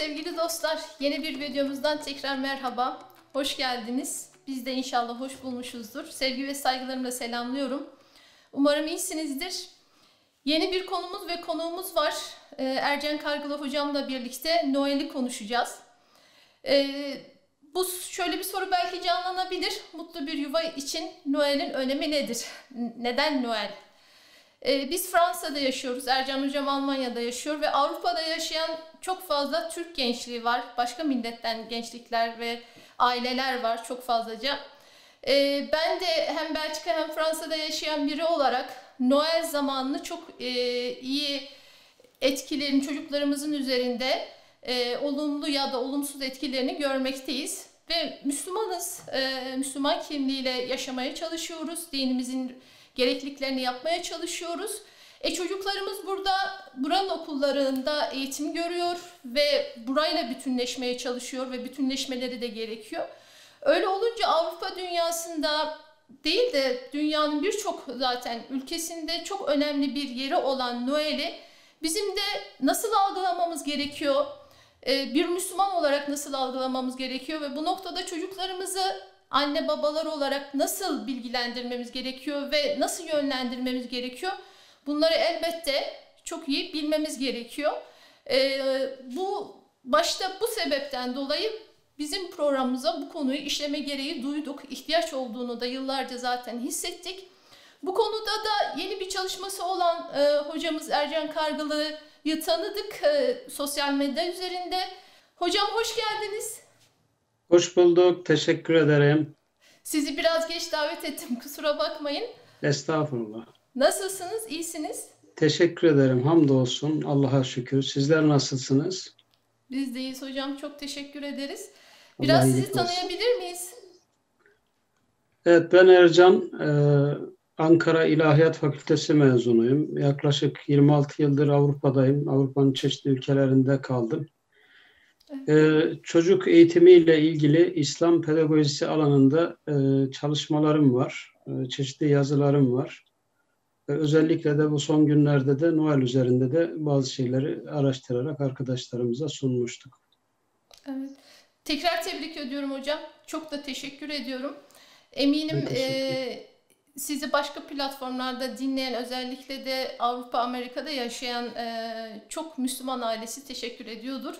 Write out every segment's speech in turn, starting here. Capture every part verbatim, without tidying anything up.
sevgili dostlar, yeni bir videomuzdan tekrar merhaba. Hoş geldiniz. Biz de inşallah hoş bulmuşuzdur. Sevgi ve saygılarımla selamlıyorum. Umarım iyisinizdir. Yeni bir konumuz ve konuğumuz var. Ercan Kargılı hocamla birlikte Noel'i konuşacağız. Bu şöyle bir soru belki canlanabilir. Mutlu bir yuva için Noel'in önemi nedir? Neden Noel? Biz Fransa'da yaşıyoruz, Ercan Hocam Almanya'da yaşıyor ve Avrupa'da yaşayan çok fazla Türk gençliği var. Başka milletten gençlikler ve aileler var çok fazlaca. Ben de hem Belçika hem Fransa'da yaşayan biri olarak Noel zamanını çok iyi etkilerini çocuklarımızın üzerinde olumlu ya da olumsuz etkilerini görmekteyiz. Ve Müslümanız, Müslüman kimliğiyle yaşamaya çalışıyoruz, dinimizin gerekliliklerini yapmaya çalışıyoruz. E çocuklarımız burada buranın okullarında eğitim görüyor ve burayla bütünleşmeye çalışıyor ve bütünleşmeleri de gerekiyor. Öyle olunca Avrupa dünyasında değil de dünyanın birçok zaten ülkesinde çok önemli bir yeri olan Noel'i bizim de nasıl algılamamız gerekiyor? Bir Müslüman olarak nasıl algılamamız gerekiyor ve bu noktada çocuklarımızı anne babalar olarak nasıl bilgilendirmemiz gerekiyor ve nasıl yönlendirmemiz gerekiyor? Bunları elbette çok iyi bilmemiz gerekiyor. Ee, bu başta bu sebepten dolayı bizim programımıza bu konuyu işleme gereği duyduk. İhtiyaç olduğunu da yıllarca zaten hissettik. Bu konuda da yeni bir çalışması olan e, hocamız Ercan Kargılı'yı tanıdık e, sosyal medya üzerinde. Hocam hoş geldiniz. Hoş bulduk. Teşekkür ederim. Sizi biraz geç davet ettim. Kusura bakmayın. Estağfurullah. Nasılsınız? İyisiniz? Teşekkür ederim. Hamdolsun. Allah'a şükür. Sizler nasılsınız? Biz de iyiyiz hocam. Çok teşekkür ederiz. Biraz Allah sizi tanıyabilir miyiz? Evet, ben Ercan. Ee, Ankara İlahiyat Fakültesi mezunuyum. Yaklaşık yirmi altı yıldır Avrupa'dayım. Avrupa'nın çeşitli ülkelerinde kaldım. Ee, çocuk eğitimiyle ilgili İslam pedagojisi alanında e, çalışmalarım var, e, çeşitli yazılarım var. E, özellikle de bu son günlerde de Noel üzerinde de bazı şeyleri araştırarak arkadaşlarımıza sunmuştuk. Evet. Tekrar tebrik ediyorum hocam. Çok da teşekkür ediyorum. Eminim e, sizi başka platformlarda dinleyen, özellikle de Avrupa, Amerika'da yaşayan e, çok Müslüman ailesi teşekkür ediyordur.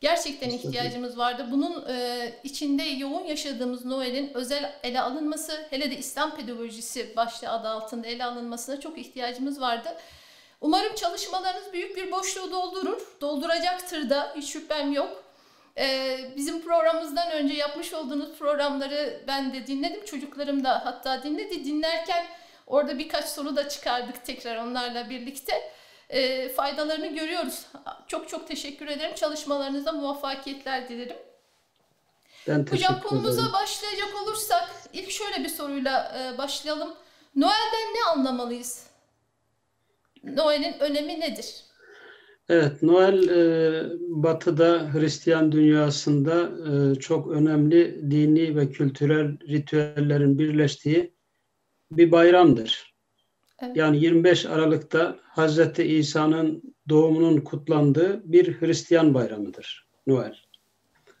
Gerçekten ihtiyacımız vardı. Bunun e, içinde yoğun yaşadığımız Noel'in özel ele alınması, hele de İslam pedagojisi başlığı adı altında ele alınmasına çok ihtiyacımız vardı. Umarım çalışmalarınız büyük bir boşluğu doldurur. Dolduracaktır da, hiç şüphem yok. E, bizim programımızdan önce yapmış olduğunuz programları ben de dinledim. Çocuklarım da hatta dinledi. Dinlerken orada birkaç soru da çıkardık tekrar onlarla birlikte. E, faydalarını görüyoruz. Çok çok teşekkür ederim. Çalışmalarınıza muvaffakiyetler dilerim. Ben Hocam konumuza ederim. başlayacak olursak ilk şöyle bir soruyla e, başlayalım. Noel'den ne anlamalıyız? Noel'in önemi nedir? Evet, Noel e, Batı'da, Hristiyan dünyasında e, çok önemli dini ve kültürel ritüellerin birleştiği bir bayramdır. Evet. Yani yirmi beş Aralık'ta Hazreti İsa'nın doğumunun kutlandığı bir Hristiyan bayramıdır Noel.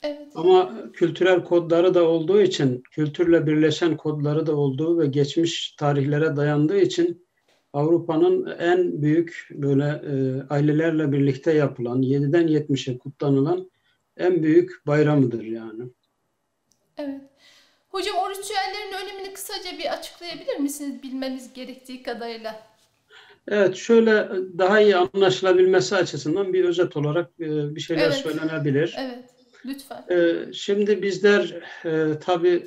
Evet. Ama kültürel kodları da olduğu için, kültürle birleşen kodları da olduğu ve geçmiş tarihlere dayandığı için Avrupa'nın en büyük böyle e, ailelerle birlikte yapılan, yediden yetmişe kutlanılan en büyük bayramıdır yani. Evet. Hocam o ritüellerin önemini kısaca bir açıklayabilir misiniz bilmemiz gerektiği kadarıyla? Evet, şöyle daha iyi anlaşılabilmesi açısından bir özet olarak bir şeyler evet. söylenebilir. Evet, lütfen. Şimdi bizler tabii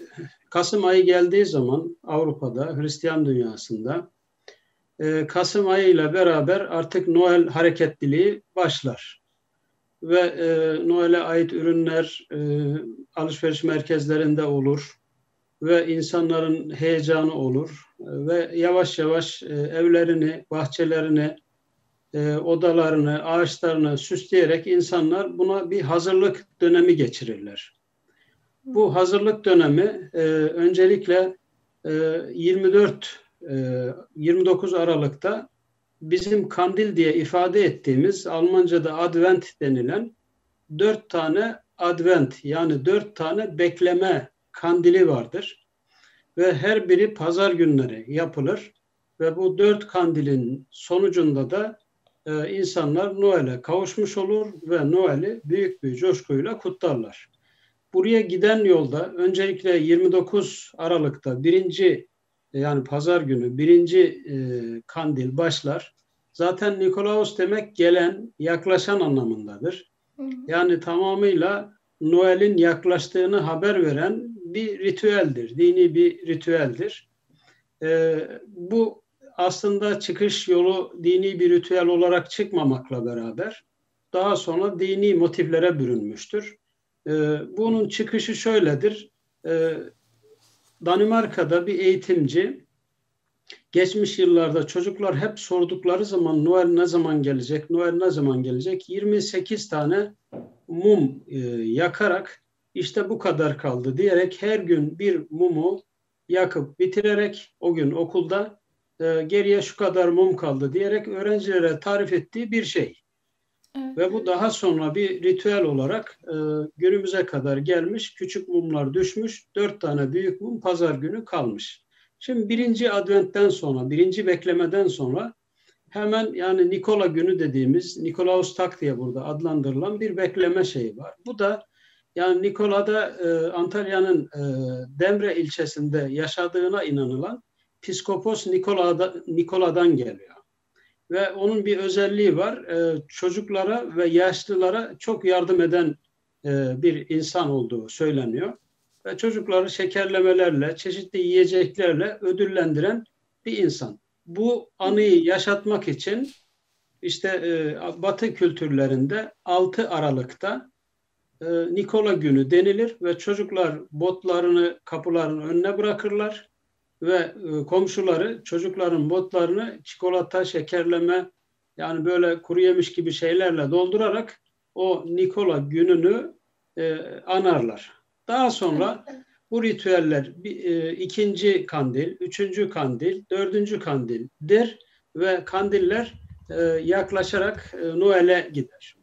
Kasım ayı geldiği zaman Avrupa'da, Hristiyan dünyasında Kasım ayıyla beraber artık Noel hareketliliği başlar. Ve Noel'e ait ürünler alışveriş merkezlerinde olur. Ve insanların heyecanı olur ve yavaş yavaş evlerini, bahçelerini, odalarını, ağaçlarını süsleyerek insanlar buna bir hazırlık dönemi geçirirler. Bu hazırlık dönemi öncelikle yirmi dört yirmi dokuz Aralık'ta bizim kandil diye ifade ettiğimiz Almanca'da Advent denilen dört tane Advent, yani dört tane bekleme kandili vardır. Ve her biri pazar günleri yapılır. Ve bu dört kandilin sonucunda da e, insanlar Noel'e kavuşmuş olur ve Noel'i büyük bir coşkuyla kutlarlar. Buraya giden yolda öncelikle yirmi dokuz Aralık'ta birinci, yani pazar günü birinci e, kandil başlar. Zaten Nikolaus demek gelen, yaklaşan anlamındadır. Hı hı. Yani tamamıyla Noel'in yaklaştığını haber veren bir ritüeldir, dini bir ritüeldir. Ee, bu aslında çıkış yolu dini bir ritüel olarak çıkmamakla beraber daha sonra dini motiflere bürünmüştür. Ee, bunun çıkışı şöyledir. Ee, Danimarka'da bir eğitimci geçmiş yıllarda çocuklar hep sordukları zaman Noel ne zaman gelecek, Noel ne zaman gelecek, yirmi sekiz tane mum e, yakarak işte bu kadar kaldı diyerek her gün bir mumu yakıp bitirerek o gün okulda e, geriye şu kadar mum kaldı diyerek öğrencilere tarif ettiği bir şey. Evet. Ve bu daha sonra bir ritüel olarak e, günümüze kadar gelmiş, küçük mumlar düşmüş, dört tane büyük mum pazar günü kalmış. Şimdi birinci Advent'ten sonra, birinci beklemeden sonra hemen yani Nikola günü dediğimiz, Nikolaus Tak diye burada adlandırılan bir bekleme şeyi var. Bu da yani Nikola'da e, Antalya'nın e, Demre ilçesinde yaşadığına inanılan Piskopos Nikola'da, Nikola'dan geliyor. Ve onun bir özelliği var. E, çocuklara ve yaşlılara çok yardım eden e, bir insan olduğu söyleniyor. Ve çocukları şekerlemelerle, çeşitli yiyeceklerle ödüllendiren bir insan. Bu anıyı yaşatmak için işte e, Batı kültürlerinde altı Aralık'ta Nikola günü denilir ve çocuklar botlarını kapıların önüne bırakırlar ve komşuları çocukların botlarını çikolata, şekerleme, yani böyle kuru yemiş gibi şeylerle doldurarak o Nikola gününü e, anarlar. Daha sonra bu ritüeller e, ikinci kandil, üçüncü kandil, dördüncü kandildir ve kandiller e, yaklaşarak e, Noel'e gider.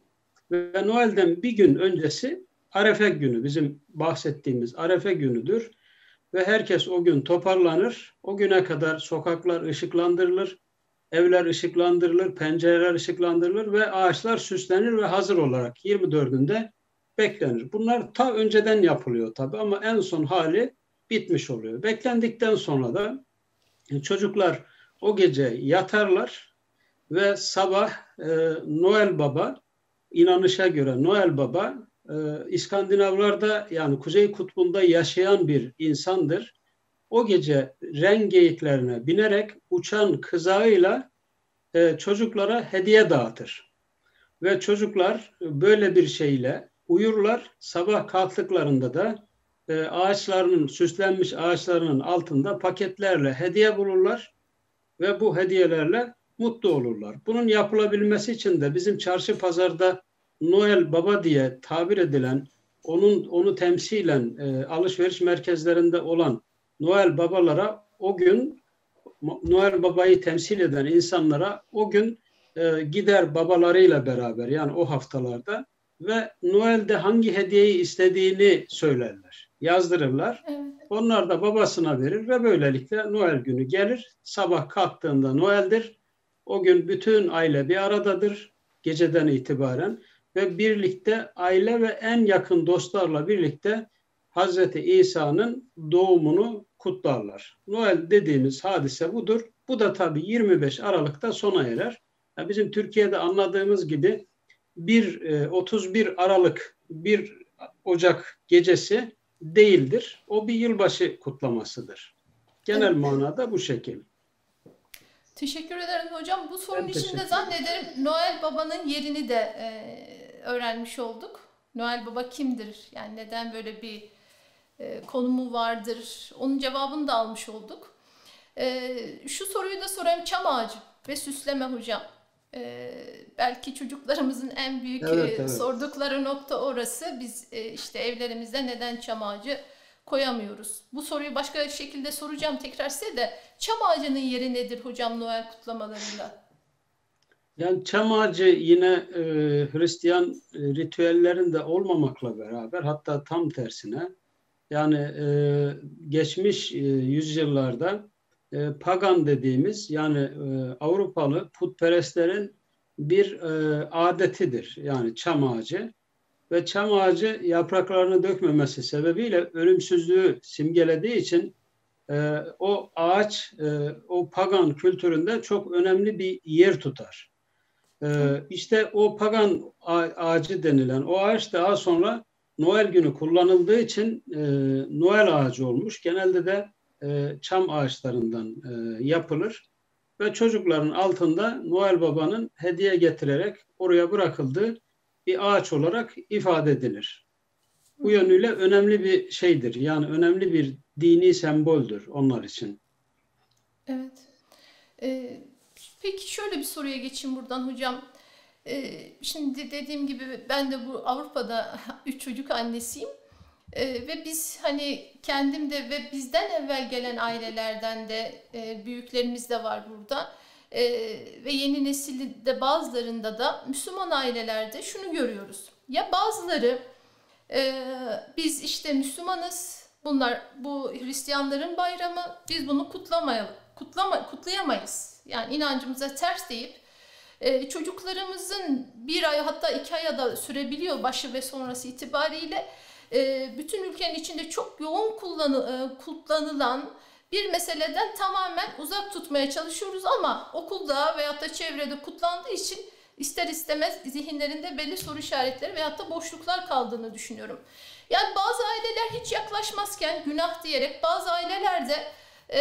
Ve Noel'den bir gün öncesi Arefe günü, bizim bahsettiğimiz Arefe günüdür. Ve herkes o gün toparlanır. O güne kadar sokaklar ışıklandırılır, evler ışıklandırılır, pencereler ışıklandırılır ve ağaçlar süslenir ve hazır olarak yirmi dördünde beklenir. Bunlar ta önceden yapılıyor tabii ama en son hali bitmiş oluyor. Beklendikten sonra da çocuklar o gece yatarlar ve sabah e, Noel Baba, İnanışa göre Noel Baba e, İskandinavlarda, yani Kuzey Kutbu'nda yaşayan bir insandır. O gece ren geyiklerine binerek uçan kızağıyla e, çocuklara hediye dağıtır. Ve çocuklar böyle bir şeyle uyurlar. Sabah kalktıklarında da e, ağaçlarının, süslenmiş ağaçlarının altında paketlerle hediye bulurlar ve bu hediyelerle mutlu olurlar. Bunun yapılabilmesi için de bizim çarşı pazarda Noel Baba diye tabir edilen, onun onu temsilen e, alışveriş merkezlerinde olan Noel Babalara o gün, Noel Baba'yı temsil eden insanlara o gün e, gider babalarıyla beraber, yani o haftalarda ve Noel'de hangi hediyeyi istediğini söylerler, yazdırırlar. Evet. Onlar da babasına verir ve böylelikle Noel günü gelir. Sabah kalktığında Noel'dir. O gün bütün aile bir aradadır geceden itibaren ve birlikte aile ve en yakın dostlarla birlikte Hazreti İsa'nın doğumunu kutlarlar. Noel dediğimiz hadise budur. Bu da tabii yirmi beş Aralık'ta sona erer. Yani bizim Türkiye'de anladığımız gibi bir otuz bir Aralık, bir Ocak gecesi değildir. O bir yılbaşı kutlamasıdır. Genel manada bu şekil. Teşekkür ederim hocam. Bu sorunun içinde zannederim Noel Baba'nın yerini de e, öğrenmiş olduk. Noel Baba kimdir? Yani neden böyle bir e, konumu vardır? Onun cevabını da almış olduk. E, şu soruyu da sorayım. Çam ağacı ve süsleme hocam. E, belki çocuklarımızın en büyük evet, evet. sordukları nokta orası. Biz e, işte evlerimizde neden çam ağacı koyamıyoruz. Bu soruyu başka şekilde soracağım tekrar size de. Çam ağacının yeri nedir hocam Noel kutlamalarında? Yani çam ağacı yine e, Hristiyan e, ritüellerinde olmamakla beraber, hatta tam tersine, yani e, geçmiş e, yüzyıllarda e, pagan dediğimiz, yani e, Avrupalı putperestlerin bir e, adetidir. Yani çam ağacı ve çam ağacı yapraklarını dökmemesi sebebiyle ölümsüzlüğü simgelediği için e, o ağaç e, o pagan kültüründe çok önemli bir yer tutar. Ee, işte o pagan ağacı denilen o ağaç daha sonra Noel günü kullanıldığı için e, Noel ağacı olmuş. Genelde de e, çam ağaçlarından e, yapılır ve çocukların altında Noel Baba'nın hediye getirerek oraya bırakıldığı bir ağaç olarak ifade edilir. Bu yönüyle önemli bir şeydir, yani önemli bir dini semboldür onlar için. Evet. Evet. Peki şöyle bir soruya geçeyim buradan hocam. Ee, şimdi dediğim gibi ben de bu Avrupa'da üç çocuk annesiyim. Ee, ve biz hani kendim de ve bizden evvel gelen ailelerden de e, büyüklerimiz de var burada. E, ve yeni nesilde bazılarında da Müslüman ailelerde şunu görüyoruz. Ya bazıları e, biz işte Müslümanız, bunlar bu Hristiyanların bayramı, biz bunu kutlamayalım. Kutlama, kutlayamayız. Yani inancımıza ters deyip e, çocuklarımızın bir ay hatta iki aya da sürebiliyor başı ve sonrası itibariyle e, bütün ülkenin içinde çok yoğun kullanı, e, kullanılan bir meseleden tamamen uzak tutmaya çalışıyoruz ama okulda veyahut da çevrede kutlandığı için ister istemez zihinlerinde belli soru işaretleri veyahut da boşluklar kaldığını düşünüyorum. Yani bazı aileler hiç yaklaşmazken günah diyerek, bazı ailelerde Ee,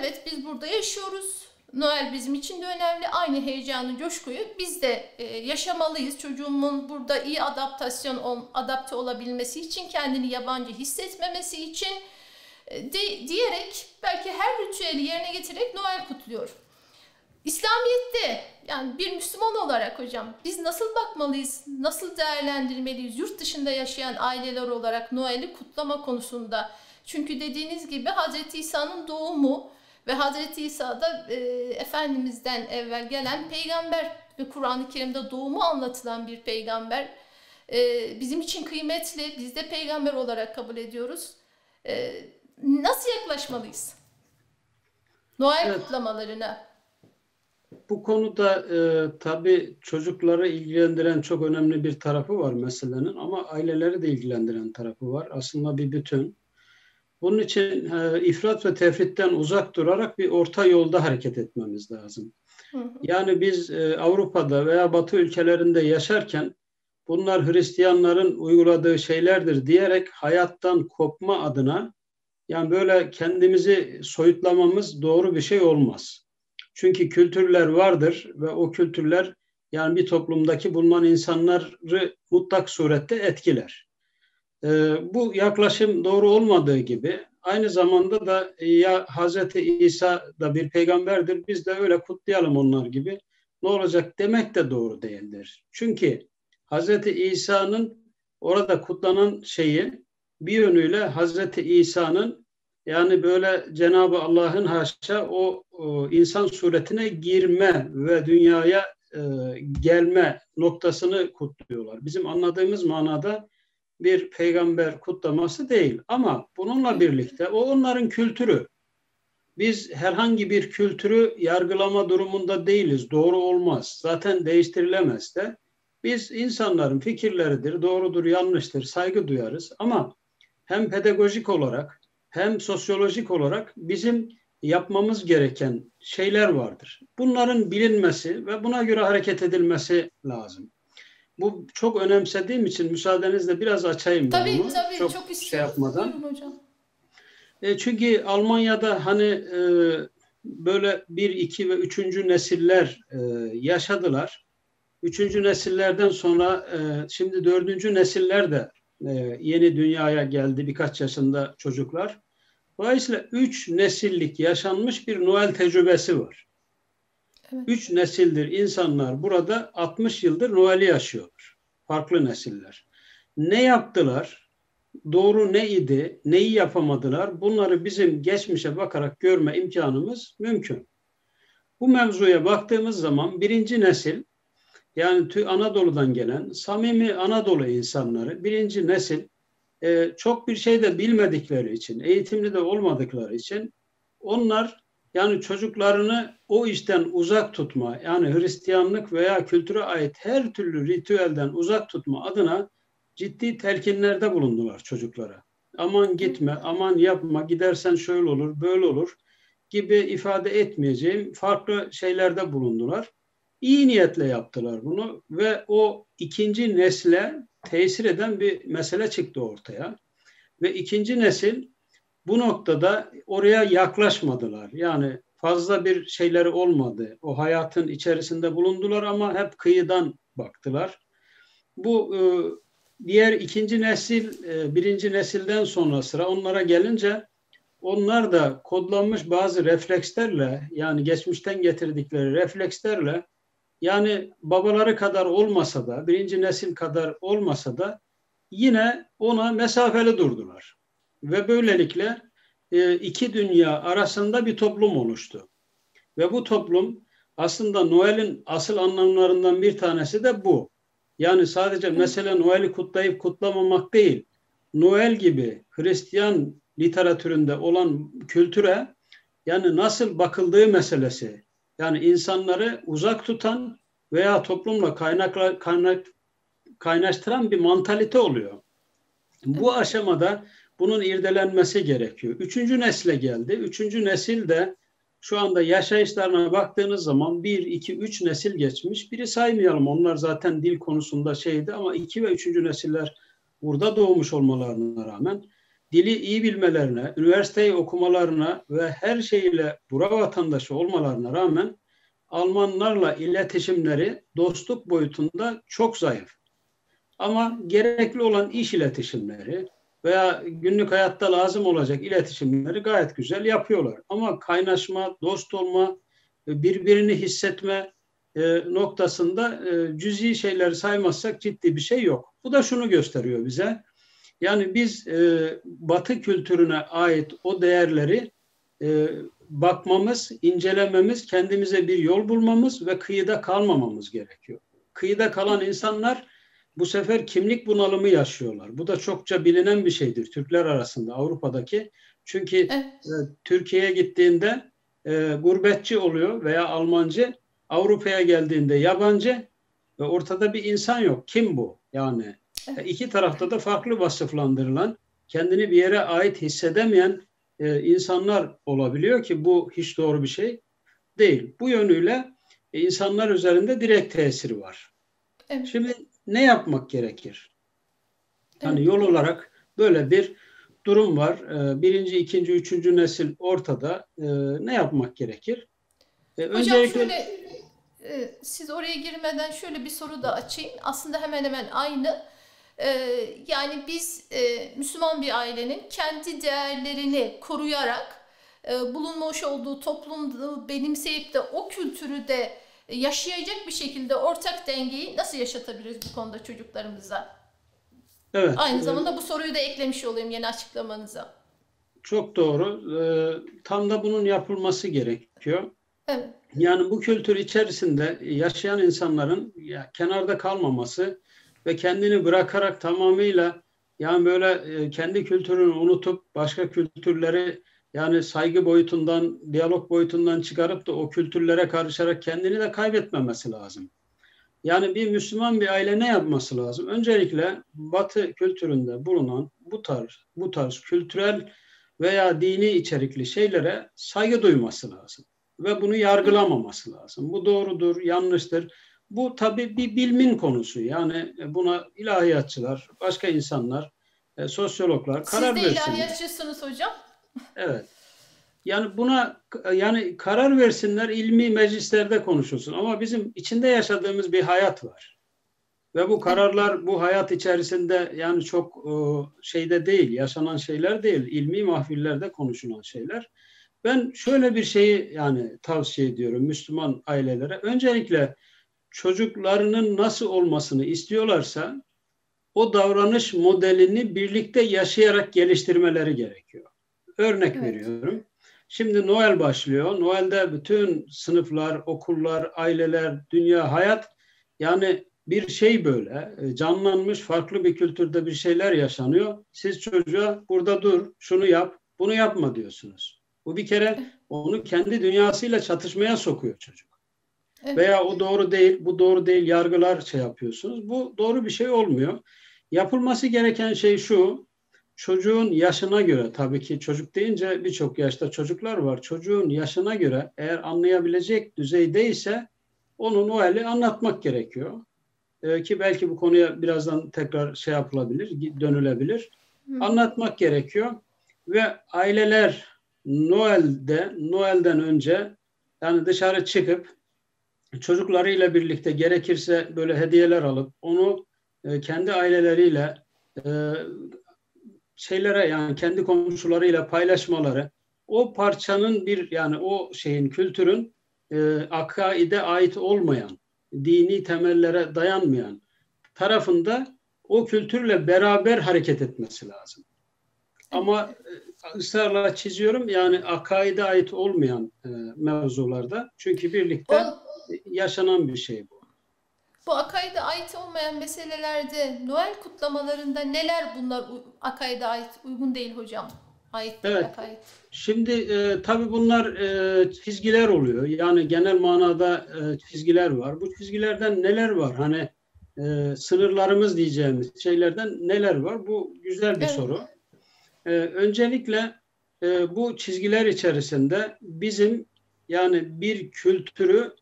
evet biz burada yaşıyoruz, Noel bizim için de önemli, aynı heyecanı, coşkuyu biz de e, yaşamalıyız. Çocuğumun burada iyi adaptasyon, adapte olabilmesi için, kendini yabancı hissetmemesi için e, de, diyerek belki her ritüeli yerine getirerek Noel kutluyor. İslamiyet'te yani bir Müslüman olarak hocam biz nasıl bakmalıyız, nasıl değerlendirmeliyiz yurt dışında yaşayan aileler olarak Noel'i kutlama konusunda? Çünkü dediğiniz gibi Hz. İsa'nın doğumu ve Hz. İsa'da e, Efendimiz'den evvel gelen peygamber ve Kur'an-ı Kerim'de doğumu anlatılan bir peygamber. E, bizim için kıymetli, biz de peygamber olarak kabul ediyoruz. E, nasıl yaklaşmalıyız Noel evet. kutlamalarına? Bu konuda e, tabii çocukları ilgilendiren çok önemli bir tarafı var meselenin, ama aileleri de ilgilendiren tarafı var. Aslında bir bütün. Bunun için e, ifrat ve tefritten uzak durarak bir orta yolda hareket etmemiz lazım. Hı hı. Yani biz e, Avrupa'da veya Batı ülkelerinde yaşarken bunlar Hristiyanların uyguladığı şeylerdir diyerek hayattan kopma adına, yani böyle kendimizi soyutlamamız doğru bir şey olmaz. Çünkü kültürler vardır ve o kültürler yani bir toplumdaki bulunan insanları mutlak surette etkiler. Ee, bu yaklaşım doğru olmadığı gibi aynı zamanda da ya Hz. İsa da bir peygamberdir, biz de öyle kutlayalım onlar gibi, ne olacak demek de doğru değildir. Çünkü Hz. İsa'nın orada kutlanan şeyi bir yönüyle Hz. İsa'nın yani böyle Cenab-ı Allah'ın haşa o, o insan suretine girme ve dünyaya e, gelme noktasını kutluyorlar. Bizim anladığımız manada bir peygamber kutlaması değil, ama bununla birlikte o onların kültürü. Biz herhangi bir kültürü yargılama durumunda değiliz. Doğru olmaz. Zaten değiştirilemez de. Biz insanların fikirleridir, doğrudur, yanlıştır, saygı duyarız. Ama hem pedagojik olarak hem sosyolojik olarak bizim yapmamız gereken şeyler vardır. Bunların bilinmesi ve buna göre hareket edilmesi lazım. Bu çok önemsediğim için müsaadenizle biraz açayım ben bunu. Tabii tabii çok, çok şey yapmadan. Hocam. E, çünkü Almanya'da hani e, böyle bir, iki ve üçüncü nesiller e, yaşadılar. Üçüncü nesillerden sonra e, şimdi dördüncü nesiller de e, yeni dünyaya geldi, birkaç yaşında çocuklar. Dolayısıyla üç nesillik yaşanmış bir Noel tecrübesi var. Evet. Üç nesildir insanlar burada altmış yıldır Noel'i yaşıyorlar. Farklı nesiller. Ne yaptılar? Doğru neydi? Neyi yapamadılar? Bunları bizim geçmişe bakarak görme imkanımız mümkün. Bu mevzuya baktığımız zaman birinci nesil, yani Anadolu'dan gelen samimi Anadolu insanları birinci nesil e, çok bir şey de bilmedikleri için, eğitimli de olmadıkları için onlar yani çocuklarını o işten uzak tutma, yani Hristiyanlık veya kültüre ait her türlü ritüelden uzak tutma adına ciddi telkinlerde bulundular çocuklara. Aman gitme, aman yapma, gidersen şöyle olur, böyle olur gibi ifade etmeyeceğim farklı şeylerde bulundular. İyi niyetle yaptılar bunu ve o ikinci nesle tesir eden bir mesele çıktı ortaya. Ve ikinci nesil bu noktada oraya yaklaşmadılar. Yani fazla bir şeyleri olmadı. O hayatın içerisinde bulundular ama hep kıyıdan baktılar. Bu e, diğer ikinci nesil, e, birinci nesilden sonra sıra onlara gelince onlar da kodlanmış bazı reflekslerle, yani geçmişten getirdikleri reflekslerle, yani babaları kadar olmasa da, birinci nesil kadar olmasa da yine ona mesafeli durdular. Ve böylelikle iki dünya arasında bir toplum oluştu. Ve bu toplum aslında Noel'in asıl anlamlarından bir tanesi de bu. Yani sadece mesele Noel'i kutlayıp kutlamamak değil, Noel gibi Hristiyan literatüründe olan kültüre yani nasıl bakıldığı meselesi. Yani insanları uzak tutan veya toplumla kaynakla, kaynak, kaynaştıran bir mantalite oluyor. Bu aşamada bunun irdelenmesi gerekiyor. Üçüncü nesle geldi. Üçüncü nesil de şu anda yaşayışlarına baktığınız zaman bir, iki, üç nesil geçmiş. Biri saymayalım. Onlar zaten dil konusunda şeydi ama iki ve üçüncü nesiller burada doğmuş olmalarına rağmen dili iyi bilmelerine, üniversiteyi okumalarına ve her şeyle bura vatandaşı olmalarına rağmen Almanlarla iletişimleri dostluk boyutunda çok zayıf. Ama gerekli olan iş iletişimleri veya günlük hayatta lazım olacak iletişimleri gayet güzel yapıyorlar. Ama kaynaşma, dost olma, birbirini hissetme noktasında cüzi şeyleri saymazsak ciddi bir şey yok. Bu da şunu gösteriyor bize. Yani biz e, Batı kültürüne ait o değerleri e, bakmamız, incelememiz, kendimize bir yol bulmamız ve kıyıda kalmamamız gerekiyor. Kıyıda kalan insanlar bu sefer kimlik bunalımı yaşıyorlar. Bu da çokça bilinen bir şeydir Türkler arasında, Avrupa'daki. Çünkü evet. e, Türkiye'ye gittiğinde e, gurbetçi oluyor veya Almancı, Avrupa'ya geldiğinde yabancı ve ortada bir insan yok. Kim bu? Yani... İki tarafta da farklı vasıflandırılan, kendini bir yere ait hissedemeyen e, insanlar olabiliyor ki bu hiç doğru bir şey değil. Bu yönüyle e, insanlar üzerinde direkt tesiri var. Evet. Şimdi ne yapmak gerekir? Yani evet. Yol olarak böyle bir durum var. E, birinci, ikinci, üçüncü nesil ortada. E, ne yapmak gerekir? E, Hocam öncelikle... şöyle, e, siz oraya girmeden şöyle bir soru da açayım. Aslında hemen hemen aynı. Yani biz Müslüman bir ailenin kendi değerlerini koruyarak bulunmuş olduğu toplumu benimseyip de o kültürü de yaşayacak bir şekilde ortak dengeyi nasıl yaşatabiliriz bu konuda çocuklarımıza? Evet. Aynı zamanda bu soruyu da eklemiş olayım yeni açıklamanıza. Çok doğru. Tam da bunun yapılması gerekiyor. Evet. Yani bu kültür içerisinde yaşayan insanların kenarda kalmaması ve kendini bırakarak tamamıyla yani böyle kendi kültürünü unutup başka kültürleri yani saygı boyutundan, diyalog boyutundan çıkarıp da o kültürlere karışarak kendini de kaybetmemesi lazım. Yani bir Müslüman bir aile ne yapması lazım? Öncelikle Batı kültüründe bulunan bu tarz, bu tarz kültürel veya dini içerikli şeylere saygı duyması lazım. Ve bunu yargılamaması lazım. Bu doğrudur, yanlıştır. Bu tabii bir bilimin konusu. Yani buna ilahiyatçılar, başka insanlar, e, sosyologlar karar versinler. Siz de ilahiyatçısınız hocam. Evet. Yani buna yani karar versinler, ilmi meclislerde konuşulsun. Ama bizim içinde yaşadığımız bir hayat var. Ve bu kararlar bu hayat içerisinde yani çok e, şeyde değil, yaşanan şeyler değil, ilmi mahfillerde konuşulan şeyler. Ben şöyle bir şeyi yani tavsiye ediyorum Müslüman ailelere. Öncelikle çocuklarının nasıl olmasını istiyorlarsa o davranış modelini birlikte yaşayarak geliştirmeleri gerekiyor. Örnek evet. veriyorum. Şimdi Noel başlıyor. Noel'de bütün sınıflar, okullar, aileler, dünya, hayat, yani bir şey böyle canlanmış, farklı bir kültürde bir şeyler yaşanıyor. Siz çocuğa burada dur, şunu yap, bunu yapma diyorsunuz. Bu bir kere onu kendi dünyasıyla çatışmaya sokuyor çocuk. Evet. Veya o doğru değil, bu doğru değil yargılar şey yapıyorsunuz. Bu doğru bir şey olmuyor. Yapılması gereken şey şu, çocuğun yaşına göre, tabii ki çocuk deyince birçok yaşta çocuklar var. Çocuğun yaşına göre eğer anlayabilecek düzeydeyse onun o hali anlatmak gerekiyor. Ee, ki belki bu konuya birazdan tekrar şey yapılabilir, dönülebilir. Hı. Anlatmak gerekiyor. Ve aileler Noel'de, Noel'den önce yani dışarı çıkıp çocuklarıyla birlikte gerekirse böyle hediyeler alıp onu e, kendi aileleriyle e, şeylere yani kendi komşularıyla paylaşmaları, o parçanın bir yani o şeyin kültürün e, akaide ait olmayan, dini temellere dayanmayan tarafında o kültürle beraber hareket etmesi lazım. Ama ısrarla çiziyorum yani akaide ait olmayan e, mevzularda. Çünkü birlikte o, yaşanan bir şey bu. Bu akaide ait olmayan meselelerde Noel kutlamalarında neler bunlar akaide ait uygun değil hocam? Ait evet. Akaide. Şimdi e, tabii bunlar e, çizgiler oluyor. Yani genel manada e, çizgiler var. Bu çizgilerden neler var? Hani e, sınırlarımız diyeceğimiz şeylerden neler var? Bu güzel bir evet. soru. Ee, öncelikle e, bu çizgiler içerisinde bizim yani bir kültürü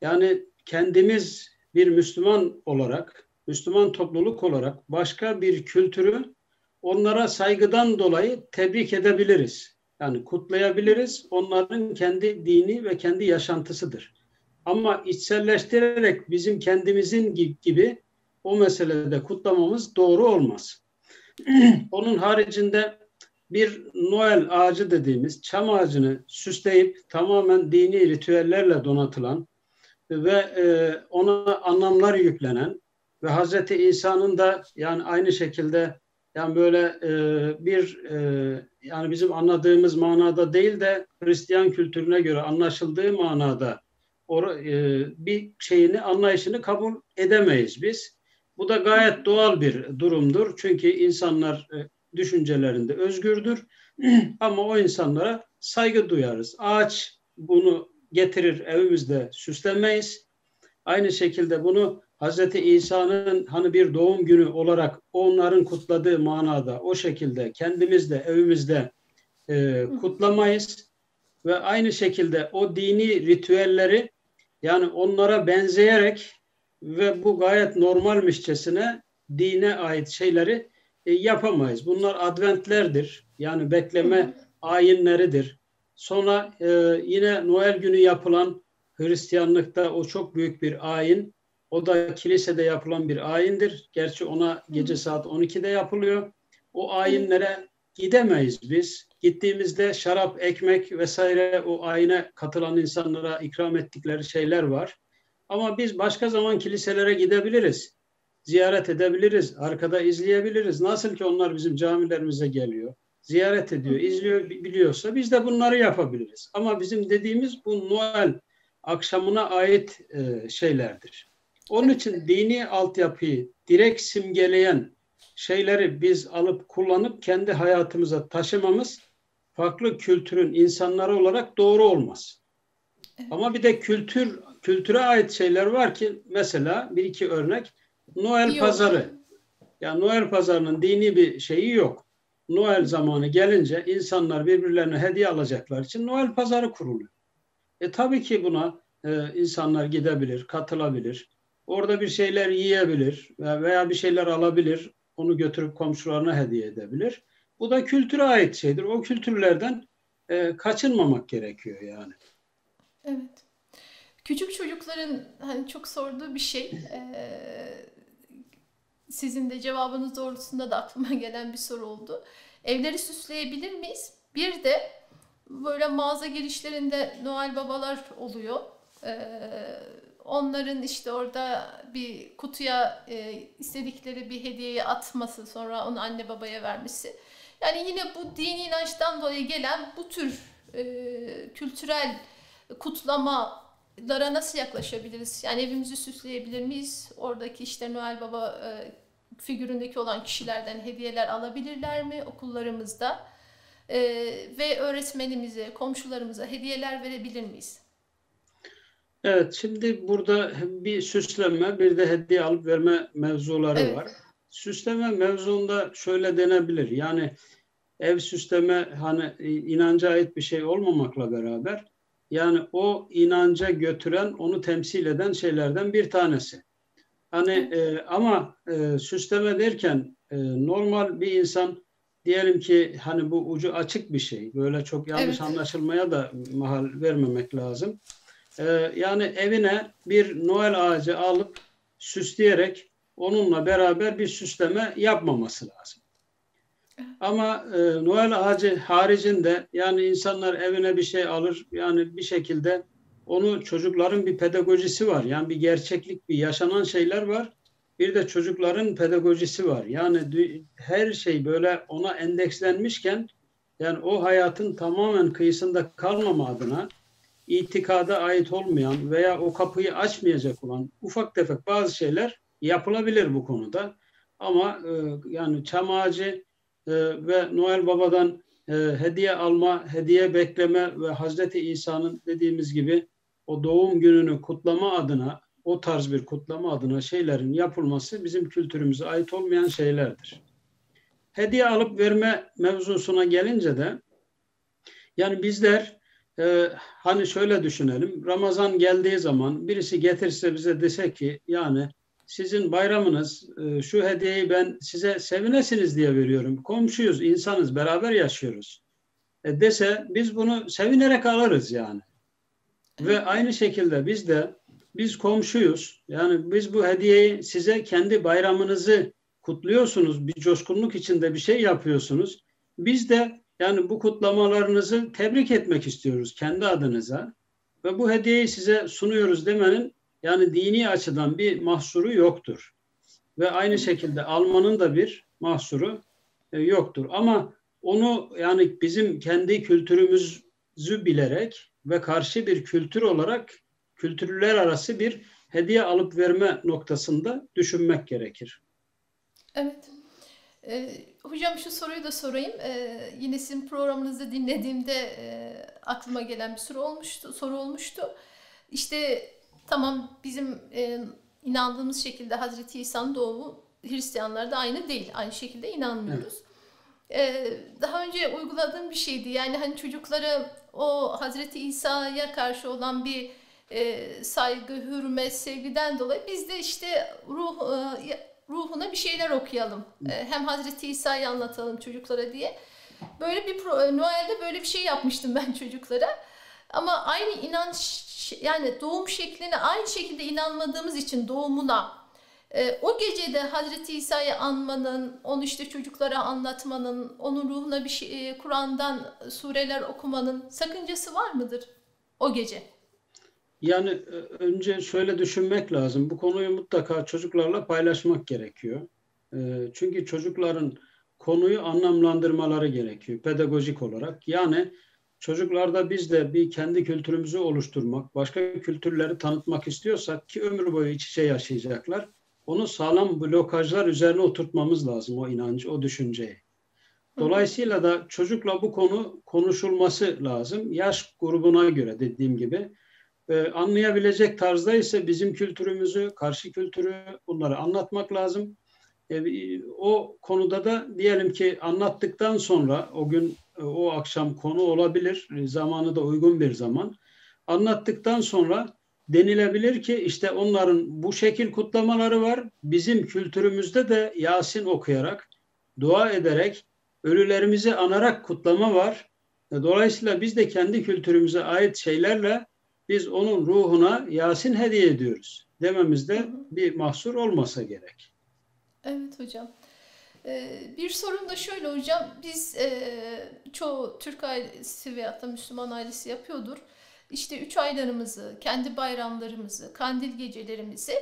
yani kendimiz bir Müslüman olarak, Müslüman topluluk olarak başka bir kültürü onlara saygıdan dolayı tebrik edebiliriz. Yani kutlayabiliriz. Onların kendi dini ve kendi yaşantısıdır. Ama içselleştirerek bizim kendimizin gibi o meselede kutlamamız doğru olmaz. Onun haricinde bir Noel ağacı dediğimiz çam ağacını süsleyip tamamen dini ritüellerle donatılan ve ona anlamlar yüklenen ve Hazreti İsa'nın da yani aynı şekilde yani böyle bir yani bizim anladığımız manada değil de Hristiyan kültürüne göre anlaşıldığı manada bir şeyini, anlayışını kabul edemeyiz biz. Bu da gayet doğal bir durumdur. Çünkü insanlar düşüncelerinde özgürdür. Ama o insanlara saygı duyarız. Ağaç bunu getirir, evimizde süslemeyiz. Aynı şekilde bunu Hazreti İsa'nın hani bir doğum günü olarak onların kutladığı manada o şekilde kendimizde, evimizde e, kutlamayız. Ve aynı şekilde o dini ritüelleri yani onlara benzeyerek ve bu gayet normalmişçesine dine ait şeyleri e, yapamayız. Bunlar adventlerdir. Yani bekleme ayinleridir. Sonra e, yine Noel günü yapılan Hristiyanlıkta o çok büyük bir ayin. O da kilisede yapılan bir ayindir. Gerçi ona gece saat on ikide yapılıyor. O ayinlere gidemeyiz biz. Gittiğimizde şarap, ekmek vesaire o ayine katılan insanlara ikram ettikleri şeyler var. Ama biz başka zaman kiliselere gidebiliriz, ziyaret edebiliriz, arkada izleyebiliriz. Nasıl ki onlar bizim camilerimize geliyor, ziyaret ediyor, izliyor biliyorsa biz de bunları yapabiliriz. Ama bizim dediğimiz bu Noel akşamına ait e, şeylerdir. Onun için dini altyapıyı direkt simgeleyen şeyleri biz alıp kullanıp kendi hayatımıza taşımamız farklı kültürün insanları olarak doğru olmaz. Ama bir de kültür kültüre ait şeyler var ki mesela bir iki örnek Noel yok. Pazarı. Yani Noel pazarının dini bir şeyi yok. Noel zamanı gelince insanlar birbirlerine hediye alacaklar için Noel pazarı kuruluyor. E tabii ki buna e, insanlar gidebilir, katılabilir. Orada bir şeyler yiyebilir veya bir şeyler alabilir. Onu götürüp komşularına hediye edebilir. Bu da kültüre ait şeydir. O kültürlerden e, kaçınmamak gerekiyor yani. Evet. Küçük çocukların hani çok sorduğu bir şey, ee, sizin de cevabınız doğrultusunda da aklıma gelen bir soru oldu. Evleri süsleyebilir miyiz? Bir de böyle mağaza girişlerinde Noel babalar oluyor. Ee, onların işte orada bir kutuya e, istedikleri bir hediyeyi atması, sonra onu anne babaya vermesi. Yani yine bu dini inançtan dolayı gelen bu tür kültürel kutlamalara nasıl yaklaşabiliriz? Yani evimizi süsleyebilir miyiz? Oradaki işte Noel Baba figüründeki olan kişilerden hediyeler alabilirler mi okullarımızda? Ve öğretmenimize, komşularımıza hediyeler verebilir miyiz? Evet, şimdi burada bir süsleme, bir de hediye alıp verme mevzuları evet. var. Süsleme mevzunda şöyle denebilir. Yani ev süsleme hani inanca ait bir şey olmamakla beraber, yani o inanca götüren, onu temsil eden şeylerden bir tanesi. Hani e, ama e, süsleme derken e, normal bir insan, diyelim ki hani bu ucu açık bir şey. Böyle çok yanlış evet. anlaşılmaya da mahal vermemek lazım. Ee, yani evine bir Noel ağacı alıp süsleyerek onunla beraber bir süsleme yapmaması lazım. Ama e, Noel ağacı haricinde yani insanlar evine bir şey alır. Yani bir şekilde onu çocukların bir pedagojisi var. Yani bir gerçeklik, bir yaşanan şeyler var. Bir de çocukların pedagojisi var. Yani her şey böyle ona endekslenmişken yani o hayatın tamamen kıyısında kalmama adına itikada ait olmayan veya o kapıyı açmayacak olan ufak tefek bazı şeyler yapılabilir bu konuda. Ama e, yani çam ağacı e, ve Noel Baba'dan e, hediye alma, hediye bekleme ve Hazreti İsa'nın dediğimiz gibi o doğum gününü kutlama adına, o tarz bir kutlama adına şeylerin yapılması bizim kültürümüze ait olmayan şeylerdir. Hediye alıp verme mevzusuna gelince de yani bizler e, hani şöyle düşünelim. Ramazan geldiği zaman birisi getirse bize dese ki yani sizin bayramınız e, şu hediyeyi ben size sevinesiniz diye veriyorum. Komşuyuz, insanız, beraber yaşıyoruz. E, dese biz bunu sevinerek alırız yani. Ve aynı şekilde biz de biz komşuyuz. Yani biz bu hediyeyi size kendi bayramınızı kutluyorsunuz. Bir coşkunluk içinde bir şey yapıyorsunuz. Biz de yani bu kutlamalarınızı tebrik etmek istiyoruz kendi adınıza. Ve bu hediyeyi size sunuyoruz demenin yani dini açıdan bir mahsuru yoktur. Ve aynı şekilde almanın da bir mahsuru yoktur. Ama onu yani bizim kendi kültürümüzü bilerek ve karşı bir kültür olarak kültürler arası bir hediye alıp verme noktasında düşünmek gerekir. Evet. Ee, hocam şu soruyu da sorayım. Ee, yine sizin programınızı dinlediğimde e, aklıma gelen bir soru olmuştu. Soru olmuştu. İşte tamam bizim e, inandığımız şekilde Hazreti İsa'nın doğumu Hristiyanlarda aynı değil. Aynı şekilde inanmıyoruz. Evet. Ee, daha önce uyguladığım bir şeydi. Yani hani çocuklara o Hazreti İsa'ya karşı olan bir E, saygı, hürmet, sevgiden dolayı biz de işte ruh e, ruhuna bir şeyler okuyalım. E, hem Hazreti İsa'yı anlatalım çocuklara diye. Böyle bir Noel'de böyle bir şey yapmıştım ben çocuklara. Ama aynı inanç yani doğum şekline aynı şekilde inanmadığımız için doğumuna e, o gecede Hazreti İsa'yı anmanın, onu işte çocuklara anlatmanın, onun ruhuna bir şey, e, Kur'an'dan sureler okumanın sakıncası var mıdır o gece? Yani önce şöyle düşünmek lazım. Bu konuyu mutlaka çocuklarla paylaşmak gerekiyor. Çünkü çocukların konuyu anlamlandırmaları gerekiyor pedagojik olarak. Yani çocuklarda biz de bir kendi kültürümüzü oluşturmak, başka kültürleri tanıtmak istiyorsak ki ömür boyu iç içe yaşayacaklar, onu sağlam blokajlar üzerine oturtmamız lazım o inancı, o düşünceyi. Dolayısıyla da çocukla bu konu konuşulması lazım. Yaş grubuna göre dediğim gibi. Ee, anlayabilecek tarzda ise bizim kültürümüzü, karşı kültürü bunları anlatmak lazım. Ee, o konuda da diyelim ki anlattıktan sonra o gün, o akşam konu olabilir. Zamanı da uygun bir zaman. Anlattıktan sonra denilebilir ki işte onların bu şekil kutlamaları var. Bizim kültürümüzde de Yasin okuyarak, dua ederek, ölülerimizi anarak kutlama var. Dolayısıyla biz de kendi kültürümüze ait şeylerle biz onun ruhuna Yasin hediye ediyoruz dememizde bir mahsur olmasa gerek. Evet hocam. Ee, bir sorun da şöyle hocam. Biz e, çoğu Türk ailesi veyahut da Müslüman ailesi yapıyordur. İşte üç aylarımızı, kendi bayramlarımızı, kandil gecelerimizi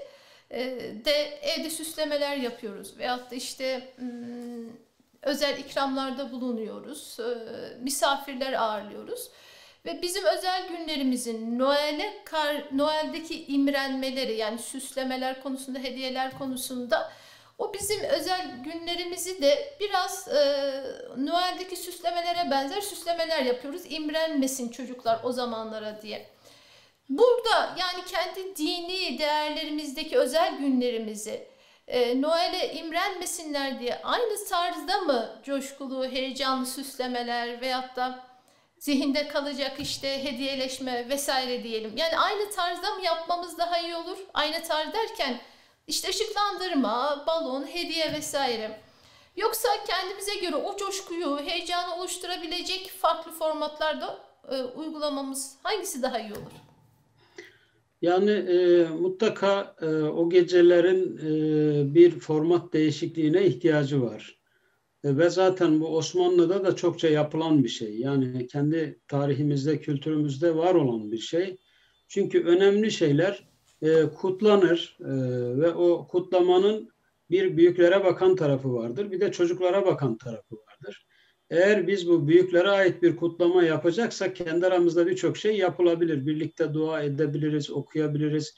e, de evde süslemeler yapıyoruz. Veyahut da işte özel ikramlarda bulunuyoruz. E, misafirler ağırlıyoruz. Ve bizim özel günlerimizin Noel'e, Noel'deki imrenmeleri, yani süslemeler konusunda, hediyeler konusunda, o bizim özel günlerimizi de biraz e, Noel'deki süslemelere benzer süslemeler yapıyoruz. İmrenmesin çocuklar o zamanlara diye. Burada yani kendi dini değerlerimizdeki özel günlerimizi e, Noel'e imrenmesinler diye aynı tarzda mı coşkulu, heyecanlı süslemeler veyahut da zihinde kalacak işte hediyeleşme vesaire diyelim. Yani aynı tarzda mı yapmamız daha iyi olur? Aynı tarz derken işte ışıklandırma, balon, hediye vesaire. Yoksa kendimize göre o coşkuyu, heyecanı oluşturabilecek farklı formatlarda e, uygulamamız hangisi daha iyi olur? Yani e, mutlaka e, o gecelerin e, bir format değişikliğine ihtiyacı var. E, ve zaten bu Osmanlı'da da çokça yapılan bir şey. Yani kendi tarihimizde, kültürümüzde var olan bir şey. Çünkü önemli şeyler e, kutlanır e, ve o kutlamanın bir büyüklere bakan tarafı vardır. Bir de çocuklara bakan tarafı vardır. Eğer biz bu büyüklere ait bir kutlama yapacaksak kendi aramızda birçok şey yapılabilir. Birlikte dua edebiliriz, okuyabiliriz.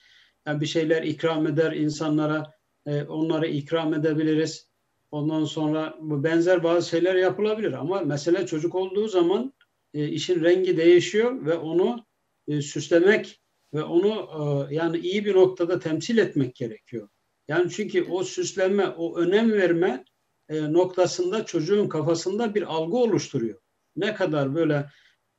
Yani bir şeyler ikram eder insanlara, e, onları ikram edebiliriz. Ondan sonra bu benzer bazı şeyler yapılabilir. Ama mesele çocuk olduğu zaman e, işin rengi değişiyor ve onu e, süslemek ve onu e, yani iyi bir noktada temsil etmek gerekiyor. Yani çünkü o süsleme, o önem verme noktasında çocuğun kafasında bir algı oluşturuyor. Ne kadar böyle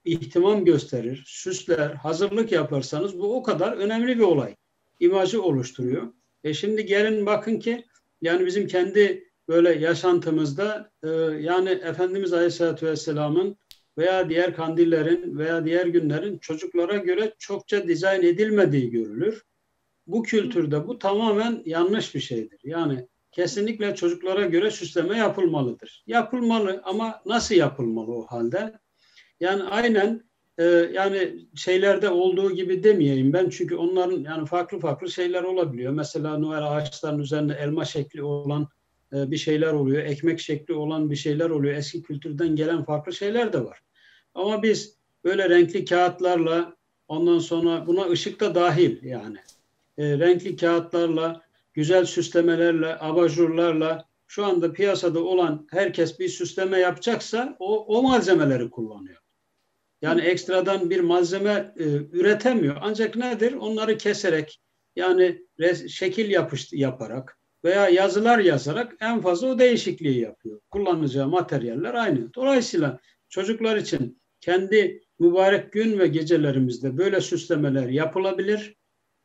ihtimam gösterir, süsler, hazırlık yaparsanız bu o kadar önemli bir olay. İmajı oluşturuyor. E şimdi gelin bakın ki yani bizim kendi böyle yaşantımızda e, yani Efendimiz Aleyhisselatü Vesselam'ın veya diğer kandillerin veya diğer günlerin çocuklara göre çokça dizayn edilmediği görülür. Bu kültürde bu tamamen yanlış bir şeydir. Yani kesinlikle çocuklara göre süsleme yapılmalıdır. Yapılmalı ama nasıl yapılmalı o halde? Yani aynen e, yani şeylerde olduğu gibi demeyeyim ben. Çünkü onların yani farklı farklı şeyler olabiliyor. Mesela Noel ağaçlarının üzerinde elma şekli olan e, bir şeyler oluyor. Ekmek şekli olan bir şeyler oluyor. Eski kültürden gelen farklı şeyler de var. Ama biz böyle renkli kağıtlarla, ondan sonra buna ışık da dahil yani. E, renkli kağıtlarla, güzel süslemelerle, abajurlarla şu anda piyasada olan herkes bir süsleme yapacaksa o, o malzemeleri kullanıyor. Yani ekstradan bir malzeme e, üretemiyor. Ancak nedir? Onları keserek yani res, şekil yapış, yaparak veya yazılar yazarak en fazla o değişikliği yapıyor. Kullanacağı materyaller aynı. Dolayısıyla çocuklar için kendi mübarek gün ve gecelerimizde böyle süslemeler yapılabilir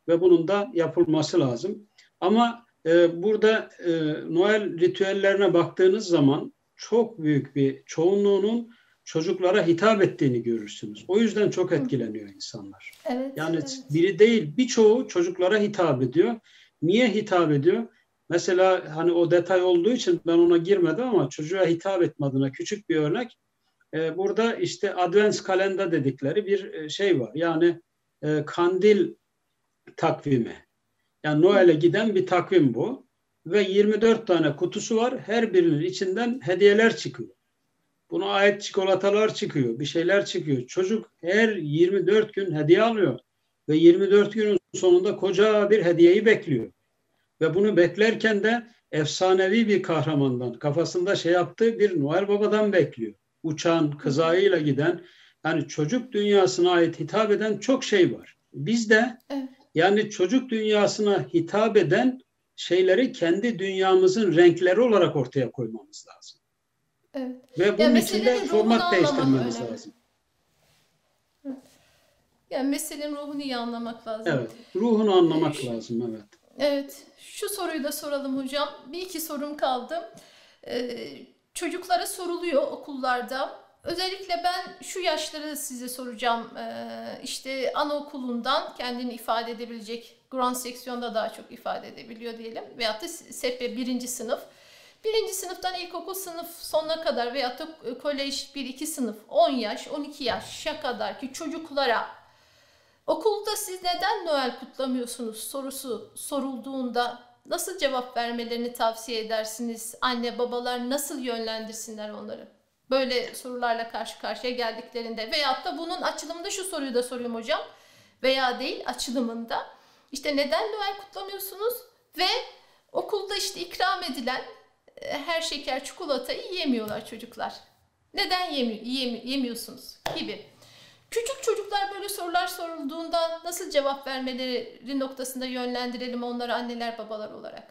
ve bunun da yapılması lazım. Ama e, burada e, Noel ritüellerine baktığınız zaman çok büyük bir çoğunluğunun çocuklara hitap ettiğini görürsünüz. O yüzden çok etkileniyor insanlar. Evet, yani evet. Biri değil, birçoğu çocuklara hitap ediyor. Niye hitap ediyor? Mesela hani o detay olduğu için ben ona girmedim ama çocuğa hitap etme adına küçük bir örnek. E, burada işte Advent kalenda dedikleri bir şey var. Yani e, kandil takvimi. Yani Noel'e giden bir takvim bu. Ve yirmi dört tane kutusu var. Her birinin içinden hediyeler çıkıyor. Buna ait çikolatalar çıkıyor. Bir şeyler çıkıyor. Çocuk her yirmi dört gün hediye alıyor. Ve yirmi dört günün sonunda koca bir hediyeyi bekliyor. Ve bunu beklerken de efsanevi bir kahramandan, kafasında şey yaptığı bir Noel Baba'dan bekliyor. Uçan, kızağıyla giden, yani çocuk dünyasına ait hitap eden çok şey var. Biz de evet. Yani çocuk dünyasına hitap eden şeyleri kendi dünyamızın renkleri olarak ortaya koymamız lazım. Evet. Ve bunun için de format değiştirmemiz lazım. Yani meselenin ruhunu iyi anlamak lazım. Evet, ruhunu anlamak evet. lazım. Evet. Evet, şu soruyu da soralım hocam. Bir iki sorum kaldı. Ee, çocuklara soruluyor okullarda. Özellikle ben şu yaşları size soracağım. Ee, işte anaokulundan kendini ifade edebilecek, grand seksiyonda daha çok ifade edebiliyor diyelim. Veyahut da S E P birinci sınıf. Birinci sınıftan ilkokul sınıf sonuna kadar veyahut da kolej bir iki sınıf, on yaş, on iki yaşa kadar ki çocuklara okulda siz neden Noel kutlamıyorsunuz sorusu sorulduğunda nasıl cevap vermelerini tavsiye edersiniz? Anne babalar nasıl yönlendirsinler onları? böyle sorularla karşı karşıya geldiklerinde veyahut da bunun açılımında şu soruyu da sorayım hocam veya değil açılımında işte neden Noel kutlamıyorsunuz ve okulda işte ikram edilen her şeker çikolatayı yemiyorlar çocuklar. Neden yemi yemi yemiyorsunuz gibi. Küçük çocuklar böyle sorular sorulduğunda nasıl cevap vermeleri noktasında yönlendirelim onları anneler babalar olarak?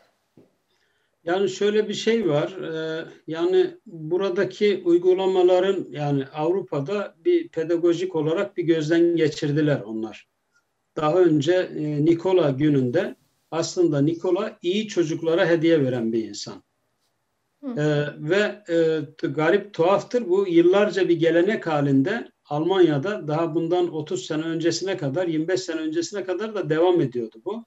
Yani şöyle bir şey var, e, yani buradaki uygulamaların yani Avrupa'da bir pedagojik olarak bir gözden geçirdiler onlar. Daha önce e, Nikola gününde aslında Nikola iyi çocuklara hediye veren bir insan. E, ve e, garip tuhaftır bu yıllarca bir gelenek halinde Almanya'da daha bundan otuz sene öncesine kadar yirmi beş sene öncesine kadar da devam ediyordu bu.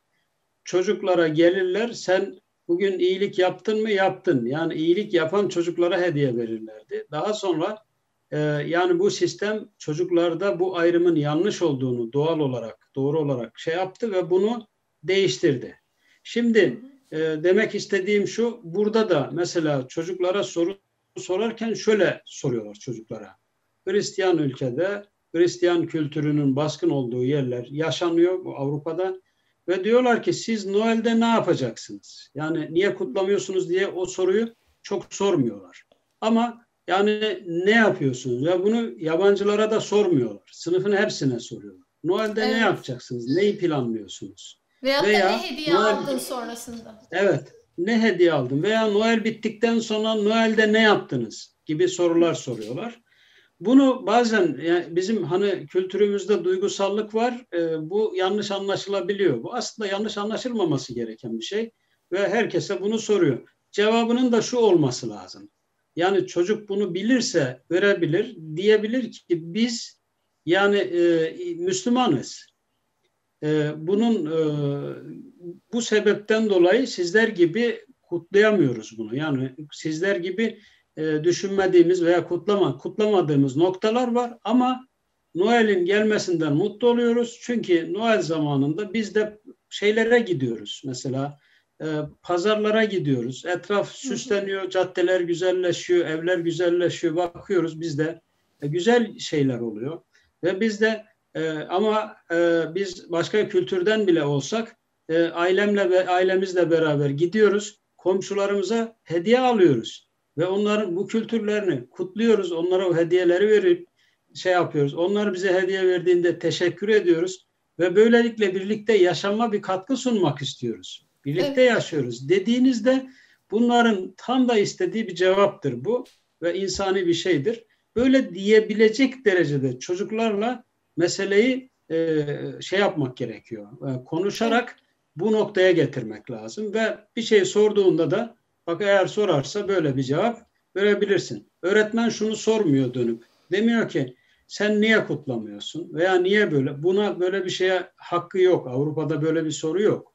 Çocuklara gelirler sen... Bugün iyilik yaptın mı? Yaptın. Yani iyilik yapan çocuklara hediye verirlerdi. Daha sonra e, yani bu sistem çocuklarda bu ayrımın yanlış olduğunu doğal olarak, doğru olarak şey yaptı ve bunu değiştirdi. Şimdi e, demek istediğim şu, burada da mesela çocuklara soru sorarken şöyle soruyorlar çocuklara. Hristiyan ülkede, Hristiyan kültürünün baskın olduğu yerler yaşanıyor bu Avrupa'da. Ve diyorlar ki siz Noel'de ne yapacaksınız? Yani niye kutlamıyorsunuz diye o soruyu çok sormuyorlar. Ama yani ne yapıyorsunuz? Ya bunu yabancılara da sormuyorlar. Sınıfın hepsine soruyorlar. Noel'de evet. Ne yapacaksınız? Neyi planlıyorsunuz? Veya, Veya ne hediye Noel... aldın sonrasında? Evet. Ne hediye aldın? Veya Noel bittikten sonra Noel'de ne yaptınız? Gibi sorular soruyorlar. Bunu bazen yani bizim hani kültürümüzde duygusallık var, e, bu yanlış anlaşılabiliyor. Bu aslında yanlış anlaşılmaması gereken bir şey ve herkese bunu soruyor. Cevabının da şu olması lazım. Yani çocuk bunu bilirse verebilir, diyebilir ki biz yani e, Müslümanız. E, bunun e, bu sebepten dolayı sizler gibi kutlayamıyoruz bunu. Yani sizler gibi düşünmediğimiz veya kutlama, kutlamadığımız noktalar var ama Noel'in gelmesinden mutlu oluyoruz. Çünkü Noel zamanında biz de şeylere gidiyoruz. Mesela e, pazarlara gidiyoruz. Etraf süsleniyor, caddeler güzelleşiyor, evler güzelleşiyor. Bakıyoruz bizde e, güzel şeyler oluyor. Ve biz de e, ama e, biz başka kültürden bile olsak e, ailemle ve ailemizle beraber gidiyoruz. Komşularımıza hediye alıyoruz. Ve onların bu kültürlerini kutluyoruz. Onlara o hediyeleri verip şey yapıyoruz. Onlar bize hediye verdiğinde teşekkür ediyoruz. Ve böylelikle birlikte yaşama bir katkı sunmak istiyoruz. Birlikte evet. yaşıyoruz dediğinizde bunların tam da istediği bir cevaptır bu. Ve insani bir şeydir. Böyle diyebilecek derecede çocuklarla meseleyi e, şey yapmak gerekiyor. E, konuşarak bu noktaya getirmek lazım. Ve bir şey sorduğunda da bak eğer sorarsa böyle bir cevap verebilirsin. Öğretmen şunu sormuyor dönüp. Demiyor ki sen niye kutlamıyorsun veya niye böyle? Buna böyle bir şeye hakkı yok. Avrupa'da böyle bir soru yok.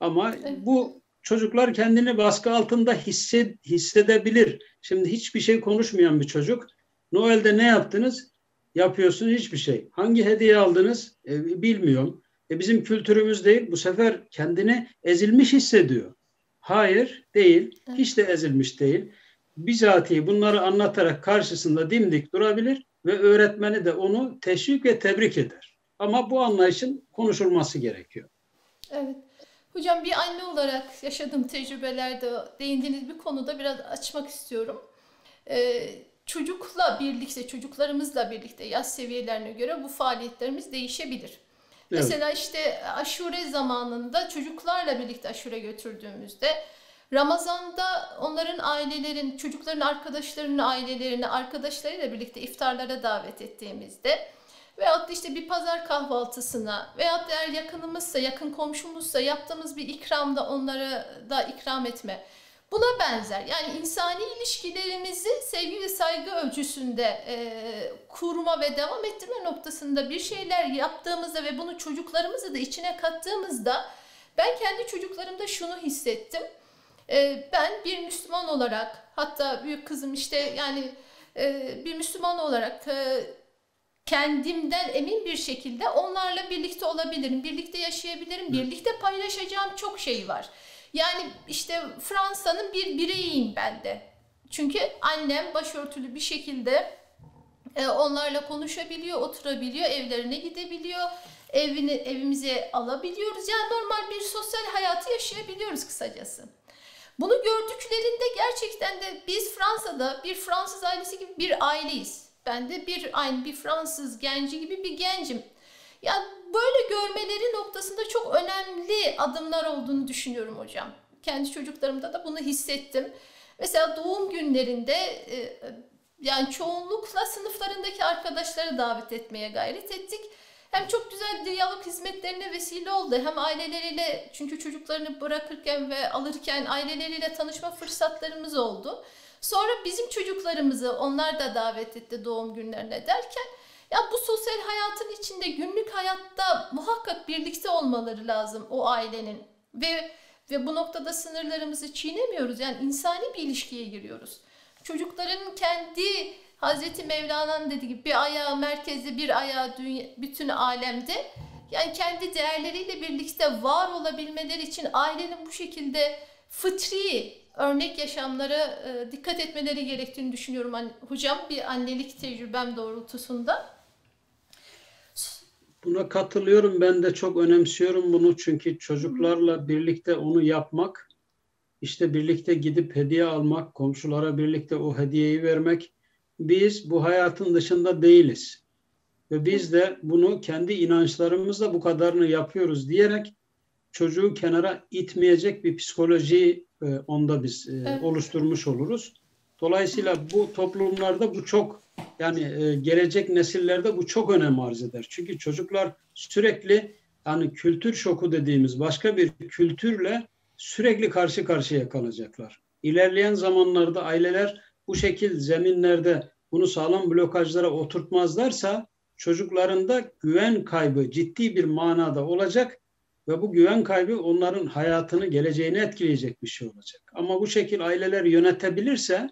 Ama bu çocuklar kendini baskı altında hisse, hissedebilir. Şimdi hiçbir şey konuşmayan bir çocuk. Noel'de ne yaptınız? Yapıyorsun hiçbir şey. Hangi hediye aldınız? E, bilmiyorum. E, bizim kültürümüz değil. Bu sefer kendini ezilmiş hissediyor. Hayır değil, hiç de ezilmiş değil. Bizatihi bunları anlatarak karşısında dimdik durabilir ve öğretmeni de onu teşvik ve tebrik eder. Ama bu anlayışın konuşulması gerekiyor. Evet. Hocam bir anne olarak yaşadığım tecrübelerde değindiğiniz bir konuda biraz açmak istiyorum. Ee, çocukla birlikte, çocuklarımızla birlikte yaz seviyelerine göre bu faaliyetlerimiz değişebilir. Evet. Mesela işte aşure zamanında çocuklarla birlikte aşure götürdüğümüzde Ramazan'da onların ailelerin, çocukların arkadaşlarının ailelerini arkadaşlarıyla birlikte iftarlara davet ettiğimizde veyahut da işte bir pazar kahvaltısına veyahut da eğer yakınımızsa, yakın komşumuzsa yaptığımız bir ikramda onlara da ikram etme. Buna benzer yani insani ilişkilerimizi sevgi ve saygı ölçüsünde e, kurma ve devam ettirme noktasında bir şeyler yaptığımızda ve bunu çocuklarımızı da içine kattığımızda ben kendi çocuklarımda şunu hissettim. E, ben bir Müslüman olarak hatta büyük kızım işte yani e, bir Müslüman olarak e, kendimden emin bir şekilde onlarla birlikte olabilirim, birlikte yaşayabilirim, birlikte paylaşacağım çok şey var. Yani işte Fransa'nın bir bireyiyim ben de. Çünkü annem başörtülü bir şekilde onlarla konuşabiliyor, oturabiliyor, evlerine gidebiliyor, evini evimize alabiliyoruz. Yani normal bir sosyal hayatı yaşayabiliyoruz kısacası. Bunu gördüklerinde gerçekten de biz Fransa'da bir Fransız ailesi gibi bir aileyiz. Ben de bir aynı bir Fransız genci gibi bir gencim. Ya böyle görmeleri noktasında çok önemli adımlar olduğunu düşünüyorum hocam. Kendi çocuklarımda da bunu hissettim. Mesela doğum günlerinde yani çoğunlukla sınıflarındaki arkadaşları davet etmeye gayret ettik. Hem çok güzel diyalog hizmetlerine vesile oldu. Hem aileleriyle, çünkü çocuklarını bırakırken ve alırken aileleriyle tanışma fırsatlarımız oldu. Sonra bizim çocuklarımızı onlar da davet etti doğum günlerine derken, ya bu sosyal hayatın içinde günlük hayatta muhakkak birlikte olmaları lazım o ailenin. Ve ve bu noktada sınırlarımızı çiğnemiyoruz. Yani insani bir ilişkiye giriyoruz. Çocukların kendi Hazreti Mevlana'nın dediği gibi bir ayağı merkezde, bir ayağı dünya, bütün alemde, yani kendi değerleriyle birlikte var olabilmeleri için ailenin bu şekilde fıtri örnek yaşamlara dikkat etmeleri gerektiğini düşünüyorum hocam, bir annelik tecrübem doğrultusunda. Buna katılıyorum, ben de çok önemsiyorum bunu, çünkü çocuklarla birlikte onu yapmak, işte birlikte gidip hediye almak, komşulara birlikte o hediyeyi vermek, biz bu hayatın dışında değiliz ve biz de bunu kendi inançlarımızla bu kadarını yapıyoruz diyerek çocuğu kenara itmeyecek bir psikoloji e, onda biz e, evet. oluşturmuş oluruz. Dolayısıyla bu toplumlarda bu çok, yani e, gelecek nesillerde bu çok önem arz eder. Çünkü çocuklar sürekli, yani kültür şoku dediğimiz başka bir kültürle sürekli karşı karşıya kalacaklar. İlerleyen zamanlarda aileler bu şekil zeminlerde bunu sağlam blokajlara oturtmazlarsa çocuklarında güven kaybı ciddi bir manada olacak ve bu güven kaybı onların hayatını, geleceğini etkileyecek bir şey olacak. Ama bu şekil aileler yönetebilirse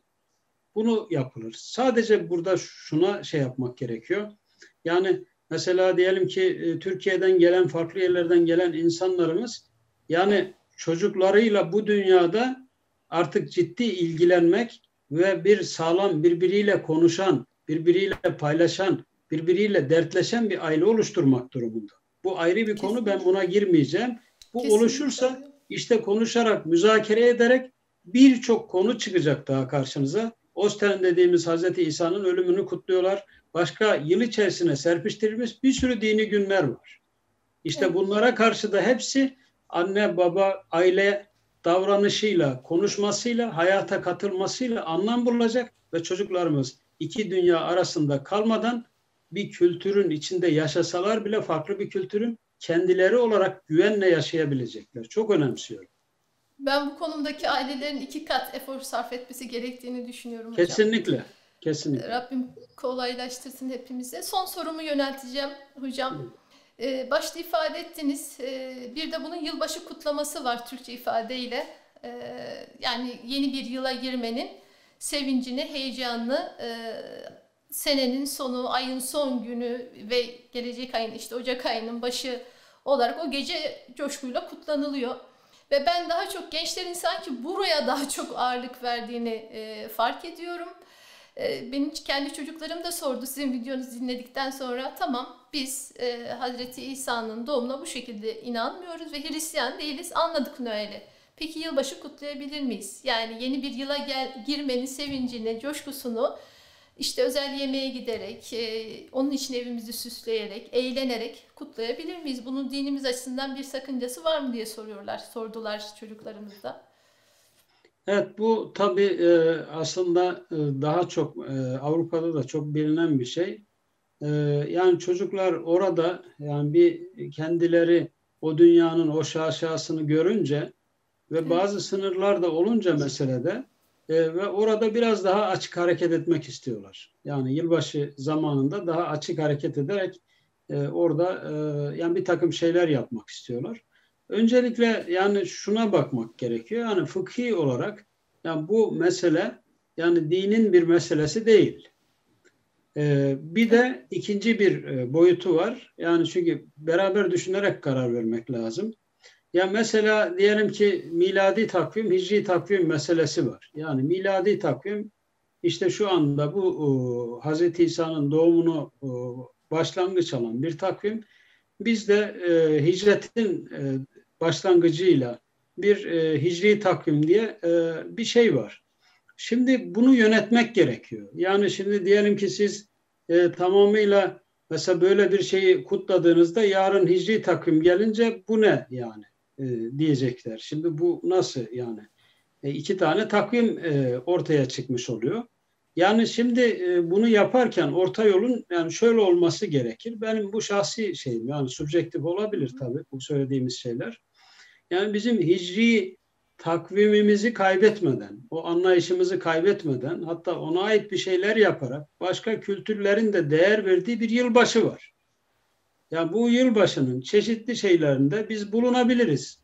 bunu yapılır. Sadece burada şuna şey yapmak gerekiyor. Yani mesela diyelim ki Türkiye'den gelen, farklı yerlerden gelen insanlarımız, yani çocuklarıyla bu dünyada artık ciddi ilgilenmek ve bir sağlam, birbiriyle konuşan, birbiriyle paylaşan, birbiriyle dertleşen bir aile oluşturmak durumunda. Bu ayrı bir Kesinlikle. konu, ben buna girmeyeceğim. Bu Kesinlikle. oluşursa işte konuşarak, müzakere ederek birçok konu çıkacak daha karşınıza. Osten dediğimiz Hazreti İsa'nın ölümünü kutluyorlar. Başka yıl içerisine serpiştirilmiş bir sürü dini günler var. İşte evet. bunlara karşı da hepsi anne, baba, aile davranışıyla, konuşmasıyla, hayata katılmasıyla anlam bulacak ve çocuklarımız iki dünya arasında kalmadan bir kültürün içinde yaşasalar bile farklı bir kültürün kendileri olarak güvenle yaşayabilecekler. Çok önemsiyorum. Ben bu konumdaki ailelerin iki kat efor sarf etmesi gerektiğini düşünüyorum hocam. Kesinlikle, kesinlikle. Rabbim kolaylaştırsın hepimize. Son sorumu yönelteceğim hocam. Evet. Başta ifade ettiniz. Bir de bunun yılbaşı kutlaması var Türkçe ifadeyle. Yani yeni bir yıla girmenin sevincini, heyecanını, senenin sonu, ayın son günü ve gelecek ayın, işte Ocak ayının başı olarak o gece coşkuyla kutlanılıyor. Ve ben daha çok gençlerin sanki buraya daha çok ağırlık verdiğini fark ediyorum. Benim kendi çocuklarım da sordu sizin videonuzu dinledikten sonra, tamam biz e, Hazreti İsa'nın doğumuna bu şekilde inanmıyoruz ve Hristiyan değiliz, anladık Noel'i. Peki yılbaşı kutlayabilir miyiz? Yani yeni bir yıla gel, girmenin sevincini, coşkusunu işte özel yemeğe giderek, e, onun için evimizi süsleyerek, eğlenerek kutlayabilir miyiz? Bunun dinimiz açısından bir sakıncası var mı diye soruyorlar, sordular çocuklarımızda. Evet, bu tabii aslında daha çok Avrupa'da da çok bilinen bir şey. Yani çocuklar orada, yani bir kendileri o dünyanın o şaşasını görünce ve bazı sınırlar da olunca meselede ve orada biraz daha açık hareket etmek istiyorlar. Yani yılbaşı zamanında daha açık hareket ederek orada yani bir takım şeyler yapmak istiyorlar. Öncelikle yani şuna bakmak gerekiyor. Yani fıkhi olarak yani bu mesele yani dinin bir meselesi değil. Ee, bir de ikinci bir boyutu var. Yani çünkü beraber düşünerek karar vermek lazım. Ya mesela diyelim ki miladi takvim, hicri takvim meselesi var. Yani miladi takvim işte şu anda bu e, Hazreti İsa'nın doğumunu e, başlangıç alan bir takvim. Biz de e, hicretin e, başlangıcıyla bir e, hicri takvim diye e, bir şey var. Şimdi bunu yönetmek gerekiyor. Yani şimdi diyelim ki siz e, tamamıyla mesela böyle bir şeyi kutladığınızda yarın hicri takvim gelince bu ne yani e, diyecekler. Şimdi bu nasıl yani? E, iki tane takvim e, ortaya çıkmış oluyor. Yani şimdi e, bunu yaparken orta yolun yani şöyle olması gerekir. Benim bu şahsi şeyim yani subjektif olabilir tabii bu söylediğimiz şeyler. Yani bizim hicri takvimimizi kaybetmeden, o anlayışımızı kaybetmeden, hatta ona ait bir şeyler yaparak başka kültürlerin de değer verdiği bir yılbaşı var. Yani bu yılbaşının çeşitli şeylerinde biz bulunabiliriz.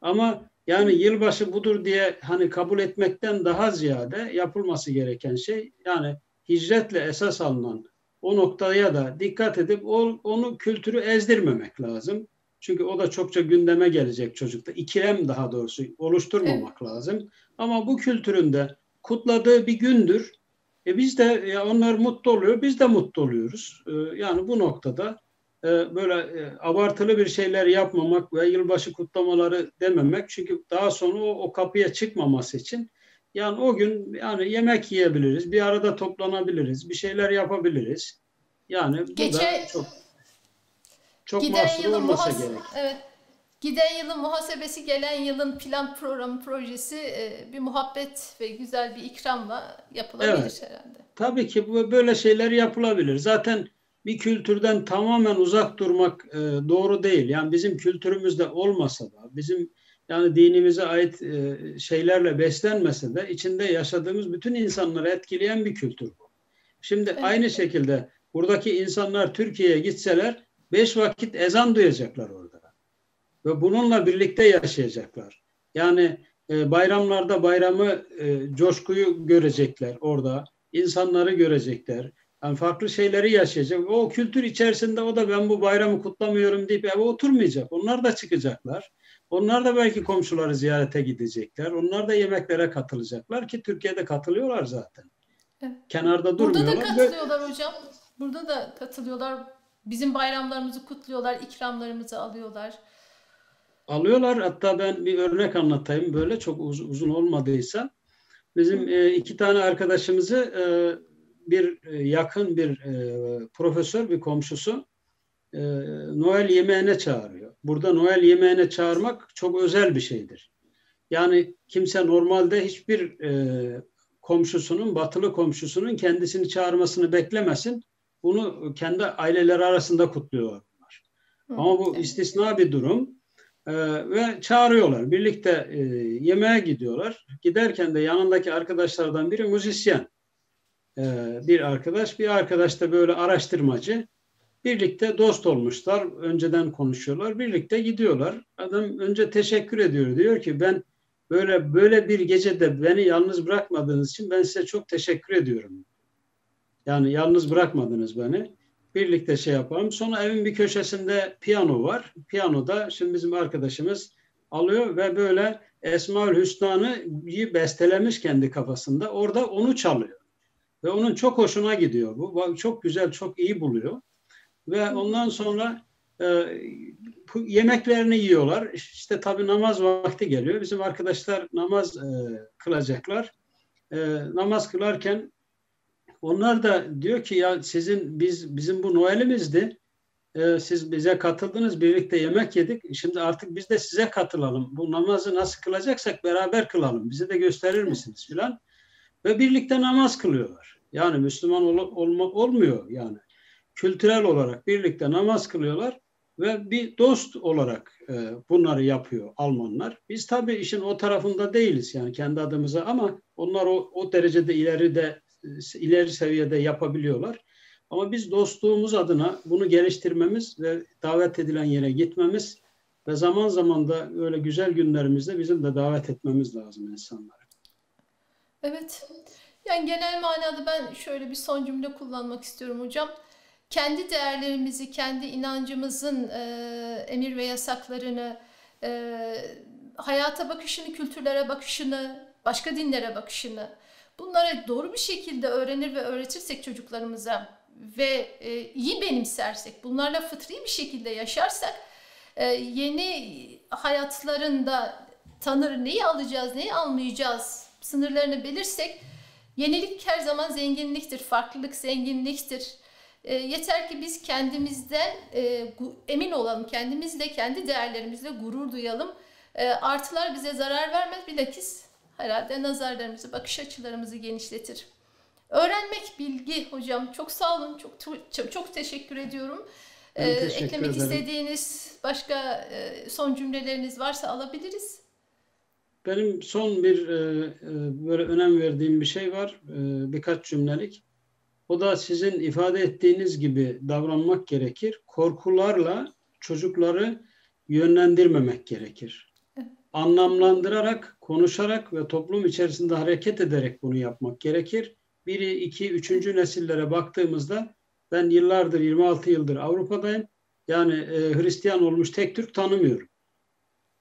Ama yani yılbaşı budur diye hani kabul etmekten daha ziyade yapılması gereken şey yani hicretle esas alınan o noktaya da dikkat edip onu kültürü ezdirmemek lazım. Çünkü o da çokça gündeme gelecek çocukta. İkilem daha doğrusu oluşturmamak evet. lazım. Ama bu kültürün de kutladığı bir gündür. E biz de ya onlar mutlu oluyor, biz de mutlu oluyoruz. E, yani bu noktada e, böyle e, abartılı bir şeyler yapmamak ve yılbaşı kutlamaları dememek. Çünkü daha sonra o, o kapıya çıkmaması için yani o gün yani yemek yiyebiliriz, bir arada toplanabiliriz, bir şeyler yapabiliriz. Yani bu Gece... da çok... Çok giden yılın muhasebe, evet, giden yılın muhasebesi, gelen yılın plan programı projesi e, bir muhabbet ve güzel bir ikramla yapılabilir evet. herhalde. Tabii ki bu, böyle şeyler yapılabilir. Zaten bir kültürden tamamen uzak durmak e, doğru değil. Yani bizim kültürümüzde olmasa da, bizim yani dinimize ait e, şeylerle beslenmese de içinde yaşadığımız bütün insanları etkileyen bir kültür bu. Şimdi evet. aynı şekilde buradaki insanlar Türkiye'ye gitseler beş vakit ezan duyacaklar orada. Ve bununla birlikte yaşayacaklar. Yani e, bayramlarda bayramı, e, coşkuyu görecekler orada. İnsanları görecekler. Yani farklı şeyleri yaşayacak. Ve o kültür içerisinde o da ben bu bayramı kutlamıyorum deyip eve oturmayacak. Onlar da çıkacaklar. Onlar da belki komşuları ziyarete gidecekler. Onlar da yemeklere katılacaklar ki Türkiye'de katılıyorlar zaten. Evet. Kenarda durmuyorlar. Burada da katılıyorlar hocam. Burada da katılıyorlar. Bizim bayramlarımızı kutluyorlar, ikramlarımızı alıyorlar. Alıyorlar. Hatta ben bir örnek anlatayım böyle çok uz uzun olmadıysa. Bizim e, iki tane arkadaşımızı e, bir e, yakın bir e, profesör, bir komşusu e, Noel yemeğine çağırıyor. Burada Noel yemeğine çağırmak çok özel bir şeydir. Yani kimse normalde hiçbir e, komşusunun, batılı komşusunun kendisini çağırmasını beklemesin. Bunu kendi aileleri arasında kutluyorlar. Hı, ama bu evet. istisna bir durum. Ee, ve çağırıyorlar. Birlikte e, yemeğe gidiyorlar. Giderken de yanındaki arkadaşlardan biri müzisyen. Ee, bir arkadaş. Bir arkadaş da böyle araştırmacı. Birlikte dost olmuşlar. Önceden konuşuyorlar. Birlikte gidiyorlar. Adam önce teşekkür ediyor. Diyor ki ben böyle böyle bir gecede beni yalnız bırakmadığınız için ben size çok teşekkür ediyorum. Yani yalnız bırakmadınız beni. Birlikte şey yapalım. Sonra evin bir köşesinde piyano var. Piyanoda şimdi bizim arkadaşımız alıyor ve böyle Esmaül Hüsna'yı bestelemiş kendi kafasında. Orada onu çalıyor. Ve onun çok hoşuna gidiyor bu. Çok güzel, çok iyi buluyor. Ve ondan sonra e, yemeklerini yiyorlar. İşte tabii namaz vakti geliyor. Bizim arkadaşlar namaz e, kılacaklar. E, namaz kılarken onlar da diyor ki ya sizin biz bizim bu Noel'imizdi. Ee, siz bize katıldınız, birlikte yemek yedik. Şimdi artık biz de size katılalım. Bu namazı nasıl kılacaksak beraber kılalım. Bize de gösterir misiniz filan. Ve birlikte namaz kılıyorlar. Yani Müslüman ol, olma, olmuyor yani. Kültürel olarak birlikte namaz kılıyorlar ve bir dost olarak e, bunları yapıyor Almanlar. Biz tabii işin o tarafında değiliz yani kendi adımıza ama onlar o, o derecede ileride ileri seviyede yapabiliyorlar. Ama biz dostluğumuz adına bunu geliştirmemiz ve davet edilen yere gitmemiz ve zaman zaman da öyle güzel günlerimizde bizim de davet etmemiz lazım insanlara. Evet. Yani genel manada ben şöyle bir son cümle kullanmak istiyorum hocam. Kendi değerlerimizi, kendi inancımızın e, emir ve yasaklarını e, hayata bakışını, kültürlere bakışını, başka dinlere bakışını, bunları doğru bir şekilde öğrenir ve öğretirsek çocuklarımıza ve e, iyi benimsersek, bunlarla fıtri bir şekilde yaşarsak e, yeni hayatlarında tanır, neyi alacağız, neyi almayacağız sınırlarını belirsek, yenilik her zaman zenginliktir, farklılık zenginliktir. E, yeter ki biz kendimizden e, emin olalım, kendimizle, kendi değerlerimizle gurur duyalım. E, artılar bize zarar vermez, bilakis herhalde nazarlarımızı, bakış açılarımızı genişletir. Öğrenmek bilgi hocam. Çok sağ olun, çok çok, çok teşekkür ediyorum. Ben ee, teşekkür eklemek ederim. İstediğiniz başka son cümleleriniz varsa alabiliriz. Benim son bir böyle önem verdiğim bir şey var, birkaç cümlelik. O da sizin ifade ettiğiniz gibi davranmak gerekir. Korkularla çocukları yönlendirmemek gerekir. Anlamlandırarak, konuşarak ve toplum içerisinde hareket ederek bunu yapmak gerekir. Biri, iki, üçüncü nesillere baktığımızda ben yıllardır, yirmi altı yıldır Avrupa'dayım. Yani e, Hristiyan olmuş tek Türk tanımıyorum.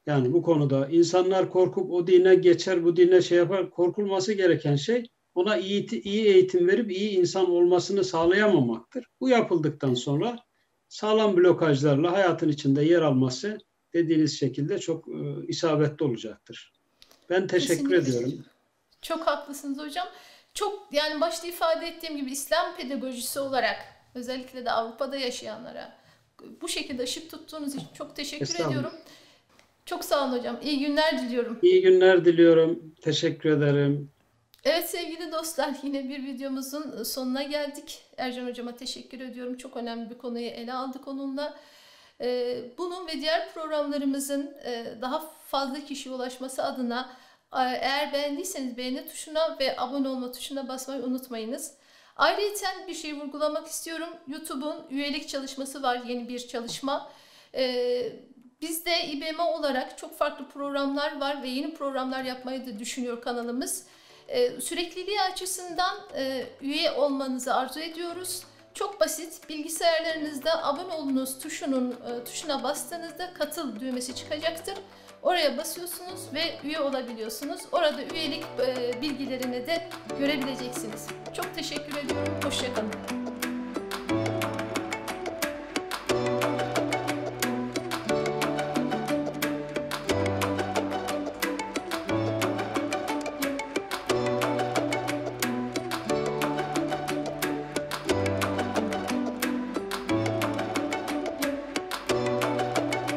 Yani bu konuda insanlar korkup o dine geçer, bu dine şey yapar. Korkulması gereken şey ona iyi, iyi eğitim verip iyi insan olmasını sağlayamamaktır. Bu yapıldıktan sonra sağlam blokajlarla hayatın içinde yer alması dediğiniz şekilde çok e, isabetli olacaktır. Ben teşekkür Kesinlikle. ediyorum. Çok haklısınız hocam. Çok, yani başta ifade ettiğim gibi İslam pedagojisi olarak özellikle de Avrupa'da yaşayanlara bu şekilde ışık tuttuğunuz için çok teşekkür ediyorum. Çok sağ olun hocam. İyi günler diliyorum. İyi günler diliyorum. Teşekkür ederim. Evet sevgili dostlar, yine bir videomuzun sonuna geldik. Ercan hocama teşekkür ediyorum. Çok önemli bir konuyu ele aldık onunla. Bunun ve diğer programlarımızın daha fazla kişiye ulaşması adına eğer beğendiyseniz beğeni tuşuna ve abone olma tuşuna basmayı unutmayınız. Ayrıca bir şey vurgulamak istiyorum. YouTube'un üyelik çalışması var, yeni bir çalışma. Biz de İ B M olarak çok farklı programlar var ve yeni programlar yapmayı da düşünüyor kanalımız. Sürekliliği açısından üye olmanızı arzu ediyoruz. Çok basit, bilgisayarlarınızda abone olunuz tuşunun tuşuna bastığınızda katıl düğmesi çıkacaktır. Oraya basıyorsunuz ve üye olabiliyorsunuz. Orada üyelik bilgilerini de görebileceksiniz. Çok teşekkür ediyorum. Hoşça kalın.